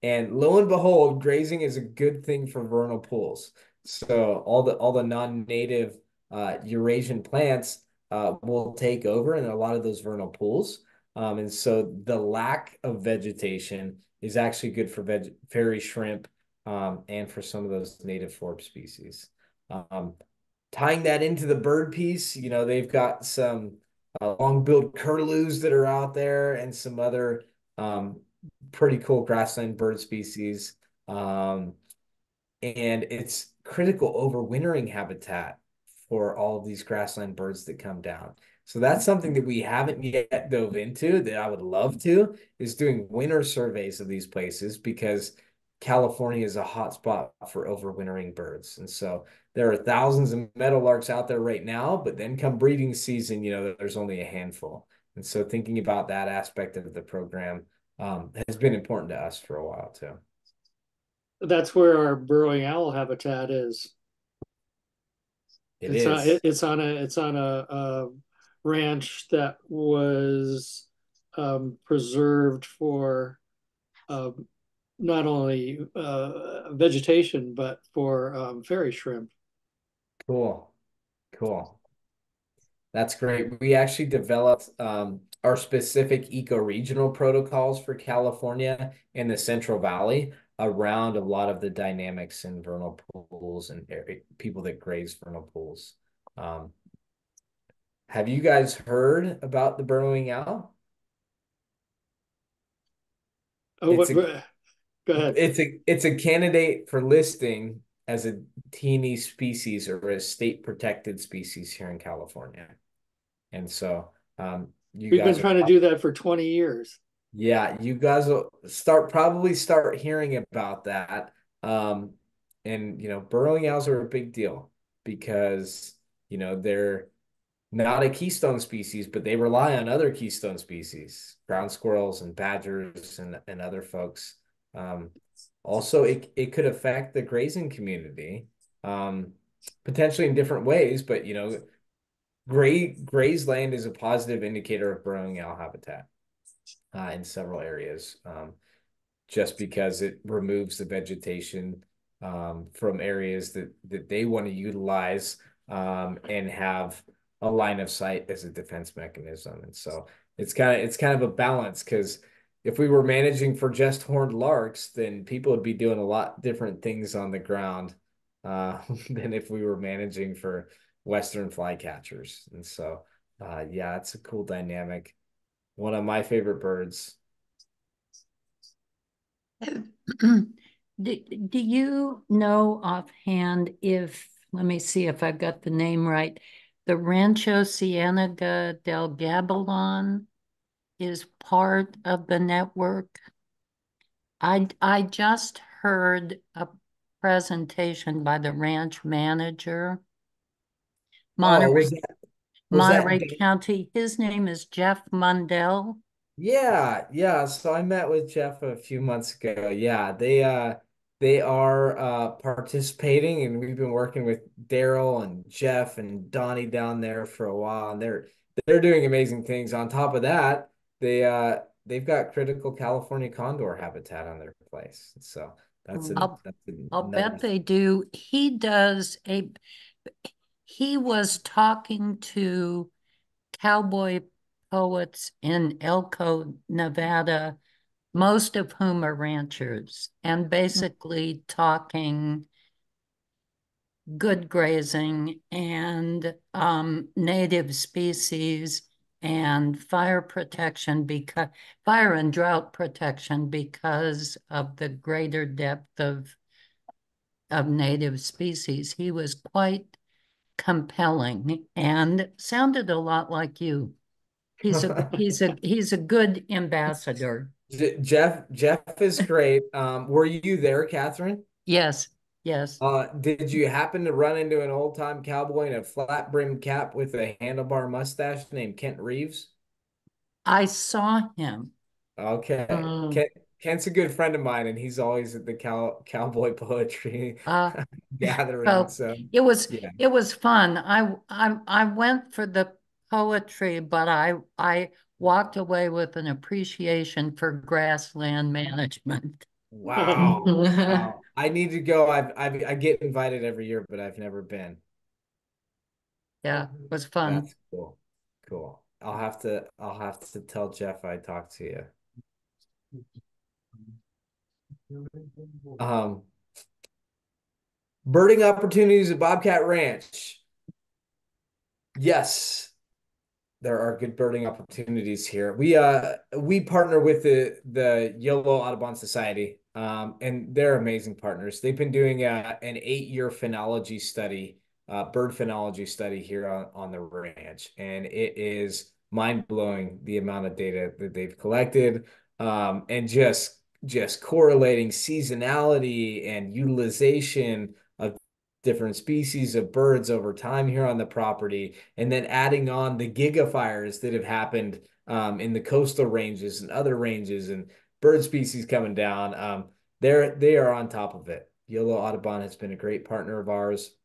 And lo and behold, grazing is a good thing for vernal pools. So all the all the non-native uh, Eurasian plants uh, will take over in a lot of those vernal pools. Um, and so the lack of vegetation is actually good for veg fairy shrimp um, and for some of those native forb species. Um, tying that into the bird piece, you know, they've got some uh, long-billed curlews that are out there and some other um, pretty cool grassland bird species. Um, and it's critical overwintering habitat for all of these grassland birds that come down. So that's something that we haven't yet dove into that I would love to, is doing winter surveys of these places, because California is a hot spot for overwintering birds. And so there are thousands of meadowlarks out there right now, but then come breeding season, you know, there's only a handful. And so thinking about that aspect of the program um, has been important to us for a while too. That's where our burrowing owl habitat is. It it's is. On, it, it's on a it's on a, a ranch that was um, preserved for uh, not only uh, vegetation but for um, fairy shrimp. Cool, cool. That's great. We actually developed um, our specific eco-regional protocols for California and the Central Valley around a lot of the dynamics in vernal pools and people that graze vernal pools. Um, have you guys heard about the burrowing owl? Oh, what, a, go ahead. It's a, it's a candidate for listing as a teeny species or a state protected species here in California. And so um, you We've guys been trying to do that for twenty years. Yeah, you guys will start probably start hearing about that. Um, and, you know, burrowing owls are a big deal because, you know, they're not a keystone species, but they rely on other keystone species, ground squirrels and badgers and, and other folks. Um, also, it, it could affect the grazing community um, potentially in different ways, but, you know, gra grazed land is a positive indicator of burrowing owl habitat. Uh, in several areas, um, just because it removes the vegetation um, from areas that, that they want to utilize um, and have a line of sight as a defense mechanism. And so it's kind of it's kind of a balance, because if we were managing for just horned larks, then people would be doing a lot different things on the ground uh, than if we were managing for Western flycatchers. And so, uh, yeah, it's a cool dynamic. One of my favorite birds. Do, do you know offhand if, let me see if I've got the name right, the Rancho Cienega del Gabelon is part of the network? I, I just heard a presentation by the ranch manager. Monterey. Oh, Monterey County. His name is Jeff Mundell. Yeah, yeah. So I met with Jeff a few months ago. Yeah, they uh they are uh participating, and we've been working with Darrell and Jeff and Donnie down there for a while, and they're they're doing amazing things. On top of that, they uh they've got critical California condor habitat on their place. So that's a, I'll, that's a I'll bet they do. He does a. He was talking to cowboy poets in Elko, Nevada, most of whom are ranchers, and basically talking good grazing and um, native species and fire protection, because fire and drought protection, because of the greater depth of of native species. He was quite compelling and sounded a lot like you. He's a he's a he's a good ambassador. Jeff Jeff is great. Um, were you there, Catherine? Yes, yes. Uh, did you happen to run into an old time cowboy in a flat brim cap with a handlebar mustache named Kent Reeves? I saw him. Okay, um, Kent, Kent's a good friend of mine, and he's always at the cow, cowboy poetry uh, gathering. So, so it was yeah. it was fun. I I I went for the poetry, but I I walked away with an appreciation for grassland management. Wow! Wow. I need to go. I I I get invited every year, but I've never been. Yeah, it was fun. That's cool. Cool. I'll have to I'll have to tell Jeff I talked to you. Um, birding opportunities at Bobcat Ranch. Yes, there are good birding opportunities here. We uh we partner with the the Yellow Audubon Society, um, and they're amazing partners. They've been doing a, an eight-year phenology study. Uh, bird phenology study here on, on the ranch. And it is mind-blowing the amount of data that they've collected, um, and just just correlating seasonality and utilization of different species of birds over time here on the property, and then adding on the gigafires that have happened um, in the coastal ranges and other ranges and bird species coming down. Um, they're, they are on top of it. Yellow Audubon has been a great partner of ours,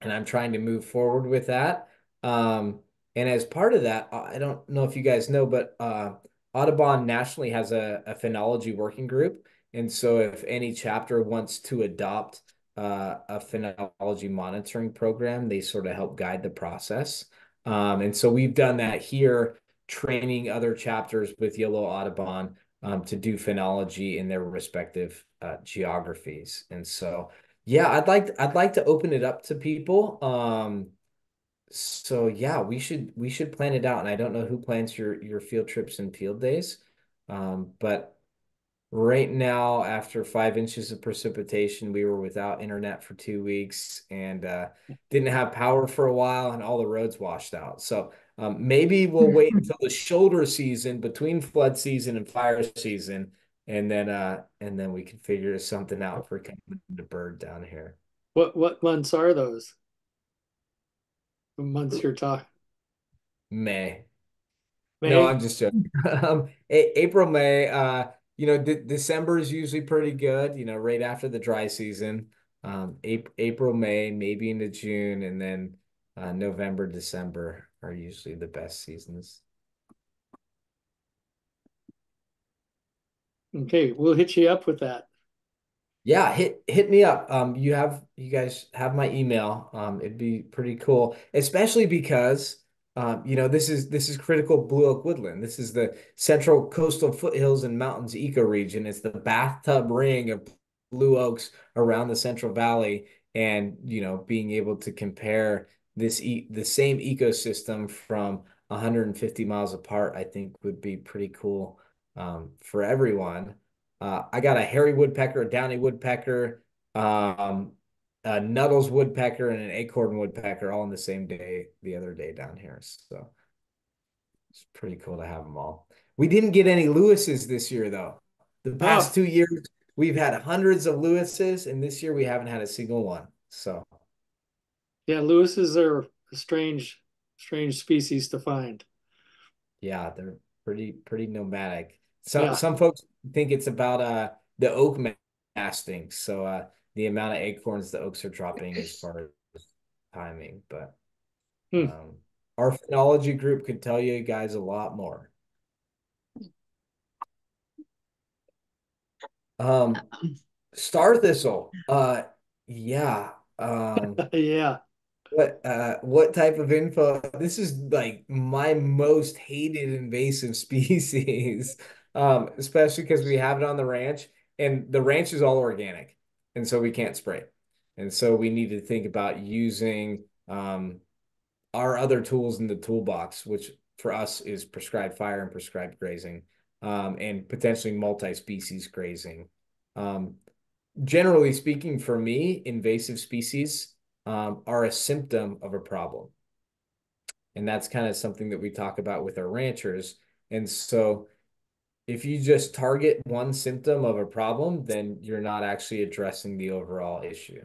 and I'm trying to move forward with that. Um, and as part of that, I don't know if you guys know, but uh, Audubon nationally has a, a phenology working group. And so if any chapter wants to adopt uh, a phenology monitoring program, they sort of help guide the process. Um, and so we've done that here, training other chapters with Yellow Audubon um, to do phenology in their respective uh, geographies. And so yeah, I'd like I'd like to open it up to people. Um, so yeah, we should we should plan it out. And I don't know who plans your your field trips and field days, um, but right now, after five inches of precipitation, we were without internet for two weeks and uh, didn't have power for a while, and all the roads washed out. So um, maybe we'll wait until the shoulder season between flood season and fire season. And then, uh, and then we can figure something out for coming to bird down here. What what months are those? What months you're talking? May. May. No, I'm just joking. um, April, May. Uh, you know, de December is usually pretty good. You know, right after the dry season. Um, April, April, May, maybe into June, and then uh, November, December are usually the best seasons. Okay, we'll hit you up with that. Yeah, hit hit me up. Um, you have you guys have my email. Um, it'd be pretty cool, especially because um, you know, this is this is critical blue oak woodland. This is the central coastal foothills and mountains ecoregion. It's the bathtub ring of blue oaks around the Central Valley, and you know, being able to compare this e the same ecosystem from one hundred fifty miles apart, I think would be pretty cool. Um, for everyone. Uh, I got a hairy woodpecker, a downy woodpecker, um, a Nuttall's woodpecker, and an acorn woodpecker all on the same day the other day down here. So it's pretty cool to have them all. We didn't get any Lewises this year, though. The past oh. two years, we've had hundreds of Lewises, and this year we haven't had a single one. So yeah, Lewises are a strange, strange species to find. Yeah, they're pretty, pretty nomadic. Some yeah. some folks think it's about uh the oak masting, so uh the amount of acorns the oaks are dropping as far as timing. But hmm. um, our phenology group could tell you guys a lot more. Um, star thistle. Uh, yeah. Um, yeah. What uh what type of info? This is like my most hated invasive species. Um, especially because we have it on the ranch, and the ranch is all organic, and so we can't spray. And so we need to think about using um, our other tools in the toolbox, which for us is prescribed fire and prescribed grazing, um, and potentially multi-species grazing. Um, generally speaking, for me, invasive species um, are a symptom of a problem. And that's kind of something that we talk about with our ranchers. And so if you just target one symptom of a problem, then you're not actually addressing the overall issue.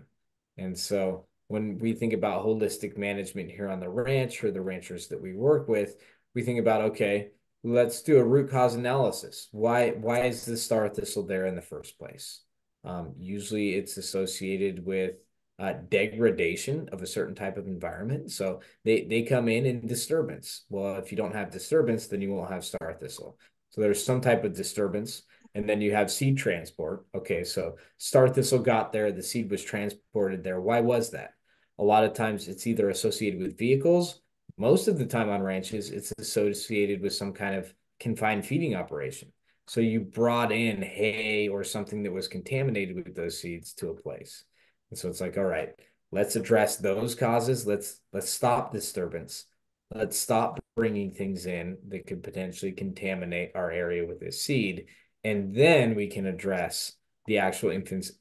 And so when we think about holistic management here on the ranch or the ranchers that we work with, we think about, okay, let's do a root cause analysis. Why, why is the star thistle there in the first place? Um, usually it's associated with uh, degradation of a certain type of environment. So they, they come in in disturbance. Well, if you don't have disturbance, then you won't have star thistle. So there's some type of disturbance, and then you have seed transport. Okay, so star thistle got there, the seed was transported there. Why was that? A lot of times it's either associated with vehicles. Most of the time on ranches, it's associated with some kind of confined feeding operation. So you brought in hay or something that was contaminated with those seeds to a place. And so it's like, all right, let's address those causes. Let's, let's stop disturbance. Let's stop bringing things in that could potentially contaminate our area with this seed. And then we can address the actual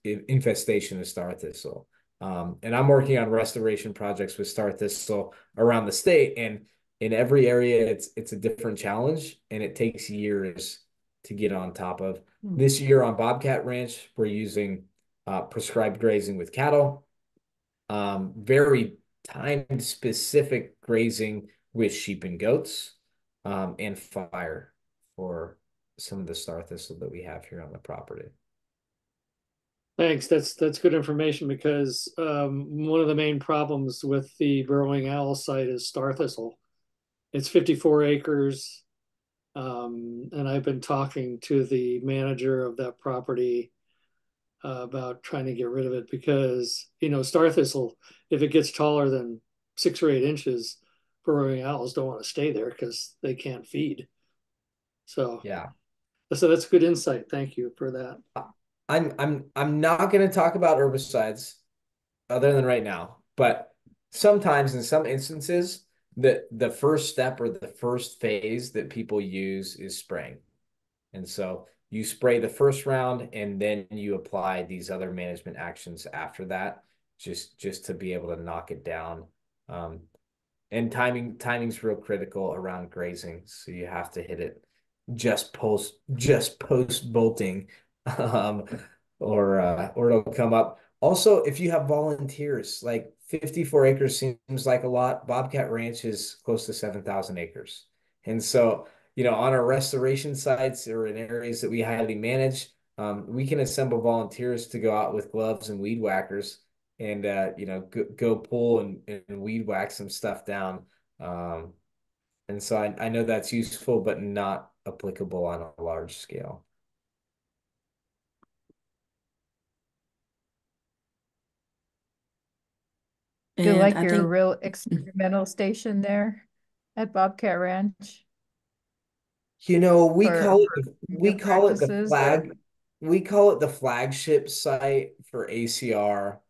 infestation of star thistle. Um, and I'm working on restoration projects with star thistle around the state. And in every area, it's it's a different challenge. And it takes years to get on top of. Mm-hmm. This year on Bobcat Ranch, we're using uh, prescribed grazing with cattle, um, very time-specific grazing with sheep and goats, um, and fire for some of the star thistle that we have here on the property. Thanks. That's that's good information, because um, one of the main problems with the burrowing owl site is star thistle. It's fifty-four acres, um, and I've been talking to the manager of that property uh, about trying to get rid of it, because, you know, star thistle, if it gets taller than six or eight inches, burrowing owls don't want to stay there because they can't feed. So yeah, so that's good insight. Thank you for that. I'm I'm I'm not going to talk about herbicides, other than right now. But sometimes, in some instances, the the first step or the first phase that people use is spraying, and so you spray the first round, and then you apply these other management actions after that, just just to be able to knock it down. Um, and timing timing's real critical around grazing, so you have to hit it just post just post bolting. Um, or, uh, or it'll come up. Also, if you have volunteers, like fifty-four acres seems like a lot. Bobcat Ranch is close to seven thousand acres. And so, you know, on our restoration sites or in areas that we highly manage, um, we can assemble volunteers to go out with gloves and weed whackers and, uh, you know, go, go pull and, and weed whack some stuff down. Um, and so I, I know that's useful, but not applicable on a large scale. Do you like I your think... real experimental station there at Bobcat Ranch? You know, we or, call it we call it the flag or... we call it the flagship site for A C R,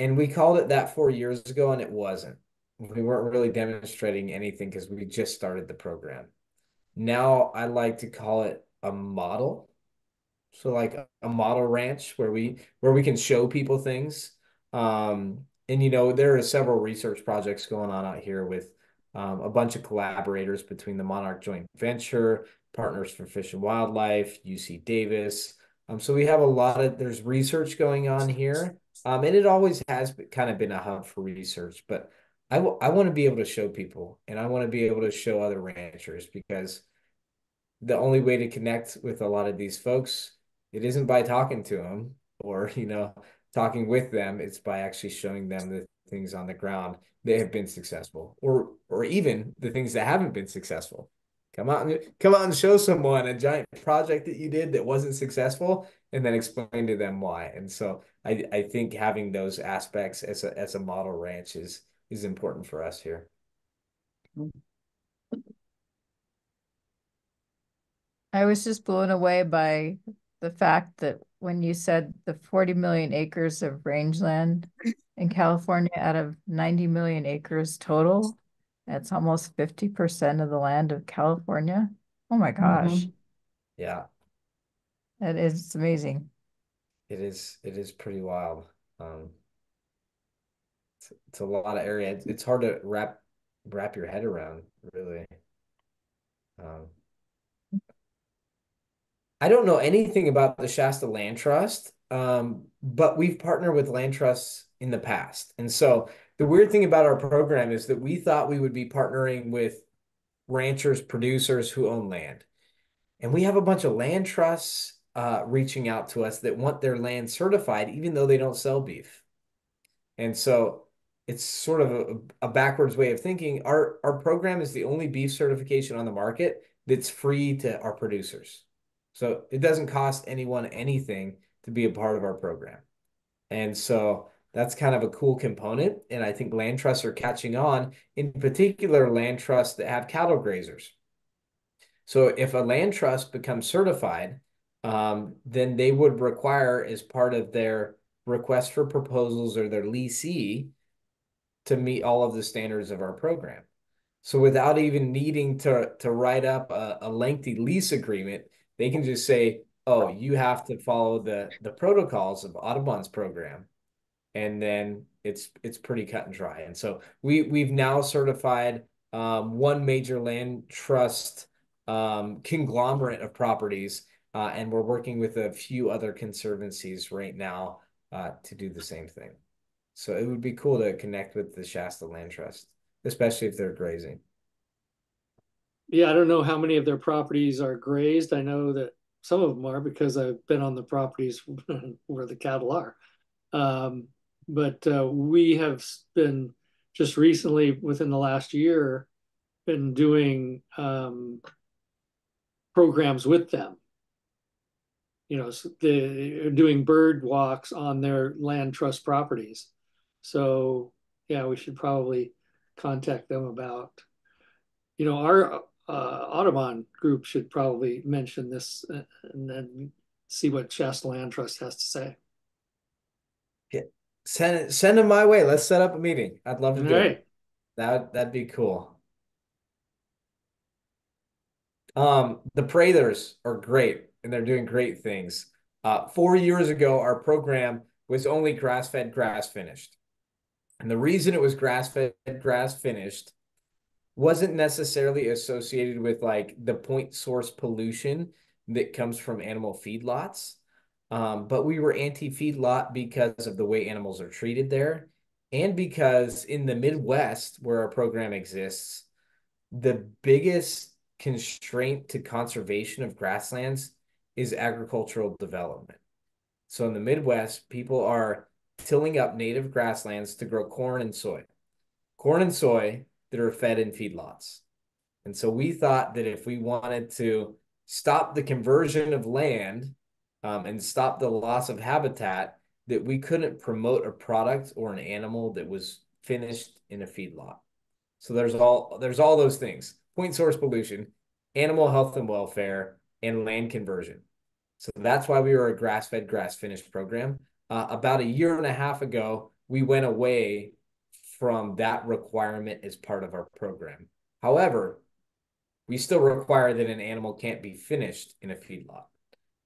and we called it that four years ago, and it wasn't. We weren't really demonstrating anything because we just started the program. Now I like to call it a model, so like a model ranch where we where we can show people things. Um, And, you know, there are several research projects going on out here with um, a bunch of collaborators between the Monarch Joint Venture, Partners for Fish and Wildlife, U C Davis. Um, so we have a lot of, there's research going on here. Um, and it always has kind of been a hub for research. But I, I want to be able to show people, and I want to be able to show other ranchers, because the only way to connect with a lot of these folks, it isn't by talking to them or, you know, talking with them, it's by actually showing them the things on the ground that have been successful, or or even the things that haven't been successful. Come out and come out and show someone a giant project that you did that wasn't successful, and then explain to them why. And so I I think having those aspects as a as a model ranch is is important for us here. I was just blown away by the fact that when you said the forty million acres of rangeland in California out of ninety million acres total, that's almost fifty percent of the land of California. Oh my gosh. Mm-hmm. Yeah. That is amazing. It is, it is pretty wild. Um, it's, it's a lot of area. It's, it's hard to wrap, wrap your head around, really. Um, I don't know anything about the Shasta Land Trust, um, but we've partnered with land trusts in the past. And so the weird thing about our program is that we thought we would be partnering with ranchers, producers who own land. And we have a bunch of land trusts uh, reaching out to us that want their land certified, even though they don't sell beef. And so it's sort of a, a backwards way of thinking. Our, our program is the only beef certification on the market that's free to our producers. So it doesn't cost anyone anything to be a part of our program. And so that's kind of a cool component. And I think land trusts are catching on, in particular land trusts that have cattle grazers. So if a land trust becomes certified, um, then they would require, as part of their request for proposals or their leasee, to meet all of the standards of our program. So without even needing to, to write up a, a lengthy lease agreement, they can just say, oh, you have to follow the, the protocols of Audubon's program. And then it's it's pretty cut and dry. And so we, we've now certified um, one major land trust um, conglomerate of properties, uh, and we're working with a few other conservancies right now uh, to do the same thing. So it would be cool to connect with the Shasta Land Trust, especially if they're grazing. Yeah, I don't know how many of their properties are grazed. I know that some of them are, because I've been on the properties where the cattle are. Um, but uh, we have been just recently, within the last year, been doing um, programs with them. You know, so they're doing bird walks on their land trust properties. So yeah, we should probably contact them about, you know, our uh, Audubon group should probably mention this and then see what Shasta Land Trust has to say. Send send them my way. Let's set up a meeting. I'd love to do it. That that'd be cool. Um, the Prathers are great, and they're doing great things. Uh, four years ago, our program was only grass-fed, grass-finished, and the reason it was grass-fed, grass-finished wasn't necessarily associated with like the point source pollution that comes from animal feedlots. Um, but we were anti-feedlot because of the way animals are treated there, and because in the Midwest, where our program exists, the biggest constraint to conservation of grasslands is agricultural development. So in the Midwest, people are tilling up native grasslands to grow corn and soy, corn and soy that are fed in feedlots. And so we thought that if we wanted to stop the conversion of land Um, and stop the loss of habitat, that we couldn't promote a product or an animal that was finished in a feedlot. So there's all there's all those things: point source pollution, animal health and welfare, and land conversion. So that's why we were a grass-fed, grass-finished program. Uh, about a year and a half ago, we went away from that requirement as part of our program. However, we still require that an animal can't be finished in a feedlot.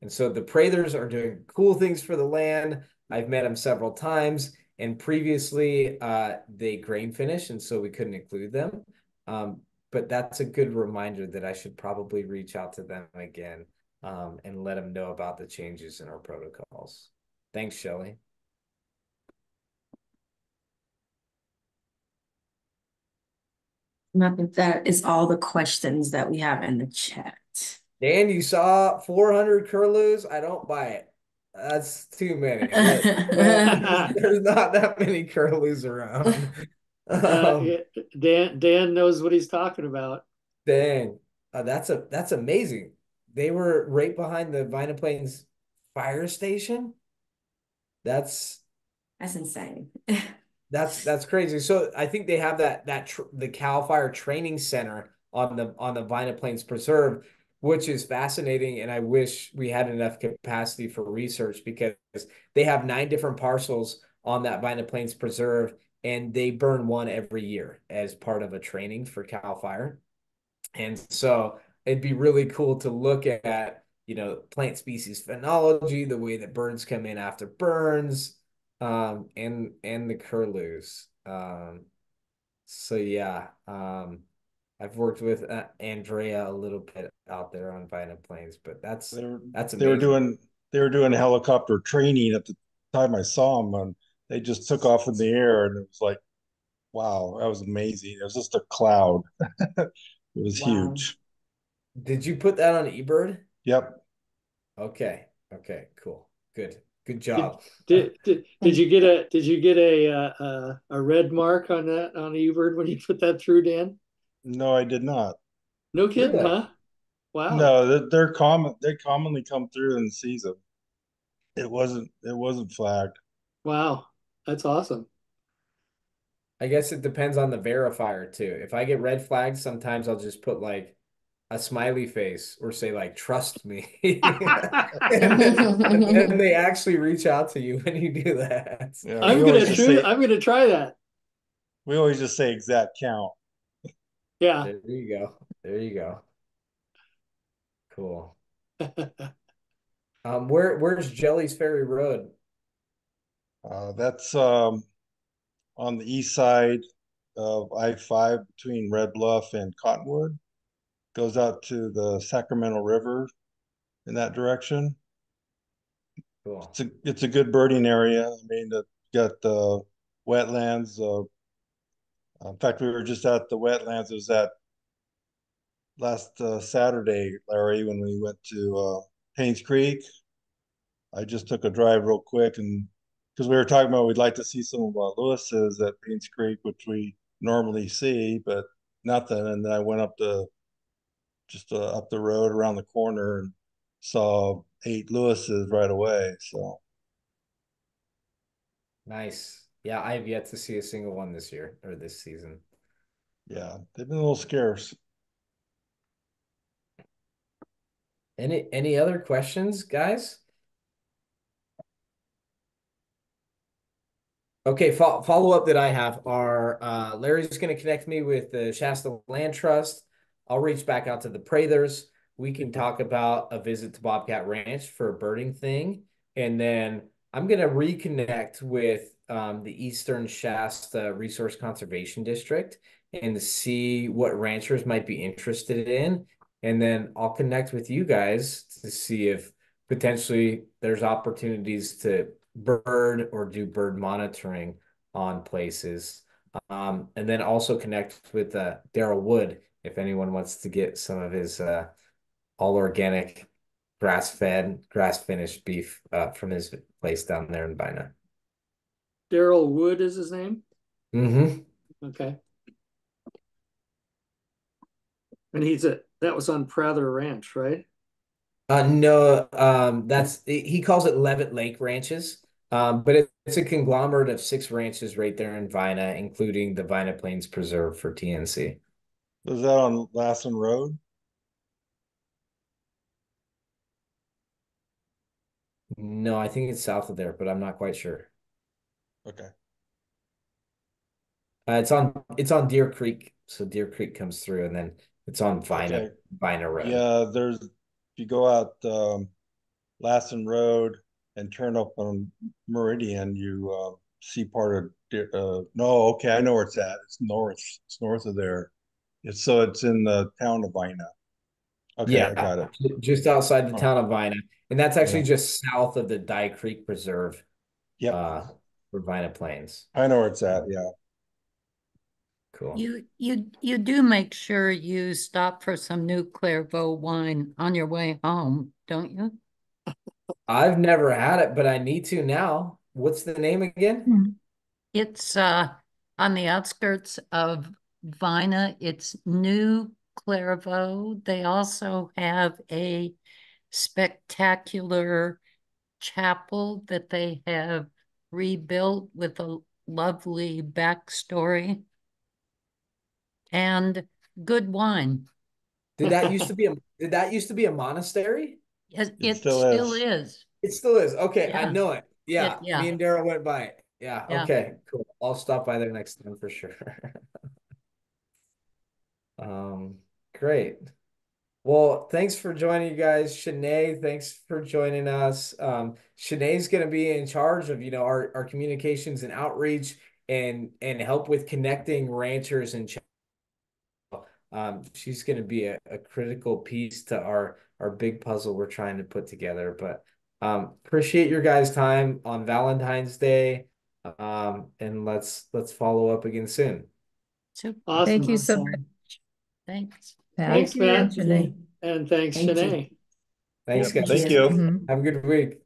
And so the Prathers are doing cool things for the land. I've met them several times, and previously uh, they grain finish, and so we couldn't include them. Um, but that's a good reminder that I should probably reach out to them again um, and let them know about the changes in our protocols. Thanks, Shelley. I think that is all the questions that we have in the chat. Dan, you saw four hundred curlews? I don't buy it. That's too many. Well, there's not that many curlews around. Um, uh, Dan Dan knows what he's talking about. Dang, uh, that's a that's amazing. They were right behind the Vina Plains fire station. That's that's insane. that's that's crazy. So I think they have that that tr the Cal Fire training center on the on the Vina Plains Preserve, which is fascinating, and I wish we had enough capacity for research, because they have nine different parcels on that Vina Plains Preserve, and they burn one every year as part of a training for Cal Fire. And so it'd be really cool to look at, you know, plant species phenology, the way that birds come in after burns, um, and and the curlews. Um, so yeah. Um, I've worked with uh, Andrea a little bit out there on Vina Plains, but that's They're, that's amazing. They were doing they were doing helicopter training at the time I saw them, and they just took off in the air, and it was like, wow, that was amazing. It was just a cloud. It was wow. Huge. Did you put that on eBird? Yep. Okay. Okay. Cool. Good. Good job. Did did, did you get a did you get a uh, a red mark on that on eBird when you put that through, Dan? No, I did not. No kidding, yeah. Huh? Wow. No, they're, they're common. They commonly come through in the season. It wasn't. It wasn't flagged. Wow. That's awesome. I guess it depends on the verifier too. If I get red flags, sometimes I'll just put like a smiley face or say like, trust me. and, then, and then they actually reach out to you when you do that. Yeah, I'm gonna say, I'm gonna try that. We always just say exact count. Yeah. There you go. There you go. Cool. um, where where's Jelly's Ferry Road? Uh, that's um on the east side of I five between Red Bluff and Cottonwood. Goes out to the Sacramento River in that direction. Cool. It's a, it's a good birding area. I mean, it's got the wetlands. Uh, in fact, we were just at the wetlands. It was at last uh, Saturday, Larry, when we went to uh, Payne's Creek. I just took a drive real quick, and because we were talking about we'd like to see some of uh, Lewis's at Payne's Creek, which we normally see, but nothing. And then I went up to just uh, up the road around the corner and saw eight Lewis's right away. So nice. Yeah, I have yet to see a single one this year or this season. Yeah, they've been a little scarce. Any any other questions, guys? Okay, fo follow up that I have are uh, Larry's going to connect me with the Shasta Land Trust. I'll reach back out to the Prathers. We can talk about a visit to Bobcat Ranch for a birding thing, and then I'm going to reconnect with um, the Eastern Shasta Resource Conservation District and see what ranchers might be interested in. And then I'll connect with you guys to see if potentially there's opportunities to bird or do bird monitoring on places. Um, and then also connect with uh, Darrell Wood if anyone wants to get some of his uh, all organic, grass fed, grass finished beef uh, from his place down there in Vina. Darrell Wood is his name? Mm-hmm. Okay. And he's a that was on Prather Ranch, right? Uh, no, um, that's he calls it Levitt Lake Ranches, um, but it, it's a conglomerate of six ranches right there in Vina, including the Vina Plains Preserve for T N C. Was that on Lassen Road? No, I think it's south of there, but I'm not quite sure. Okay. Uh, it's on it's on Deer Creek, so Deer Creek comes through, and then it's on Vina okay. Vina Road. Yeah, there's. If you go out um, Lassen Road and turn up on Meridian, you uh, see part of, uh, no, okay, I know where it's at. It's north. It's north of there. It's so it's in the town of Vina. Okay, yeah, I got it. Just outside the town of Vina. And that's actually yeah. just south of the Dye Creek Preserve yep. uh, for Vina Plains. I know where it's at, yeah. Cool. You you you do make sure you stop for some new Clairvaux wine on your way home, don't you? I've never had it, but I need to now. What's the name again? It's uh, on the outskirts of Vina. It's New Clairvaux. They also have a spectacular chapel that they have rebuilt with a lovely backstory. And good wine. Did that used to be a did that used to be a monastery? Yes, it, it still, still is. is. It still is. Okay, yeah. I know it. Yeah. It, yeah. Me and Darrell went by it. Yeah. yeah. Okay, cool. I'll stop by there next time for sure. um, great. Well, thanks for joining, you guys. Shanae, thanks for joining us. Um, Shanae's gonna be in charge of, you know, our, our communications and outreach and and help with connecting ranchers and Um, she's going to be a, a critical piece to our, our big puzzle we're trying to put together, but um, appreciate your guys' time on Valentine's Day. Um, and let's, let's follow up again soon. Awesome. Thank you so much. Thanks. Thanks, thanks Pat. And thanks, Shanae. Thanks, guys. Thank you. Have a good week.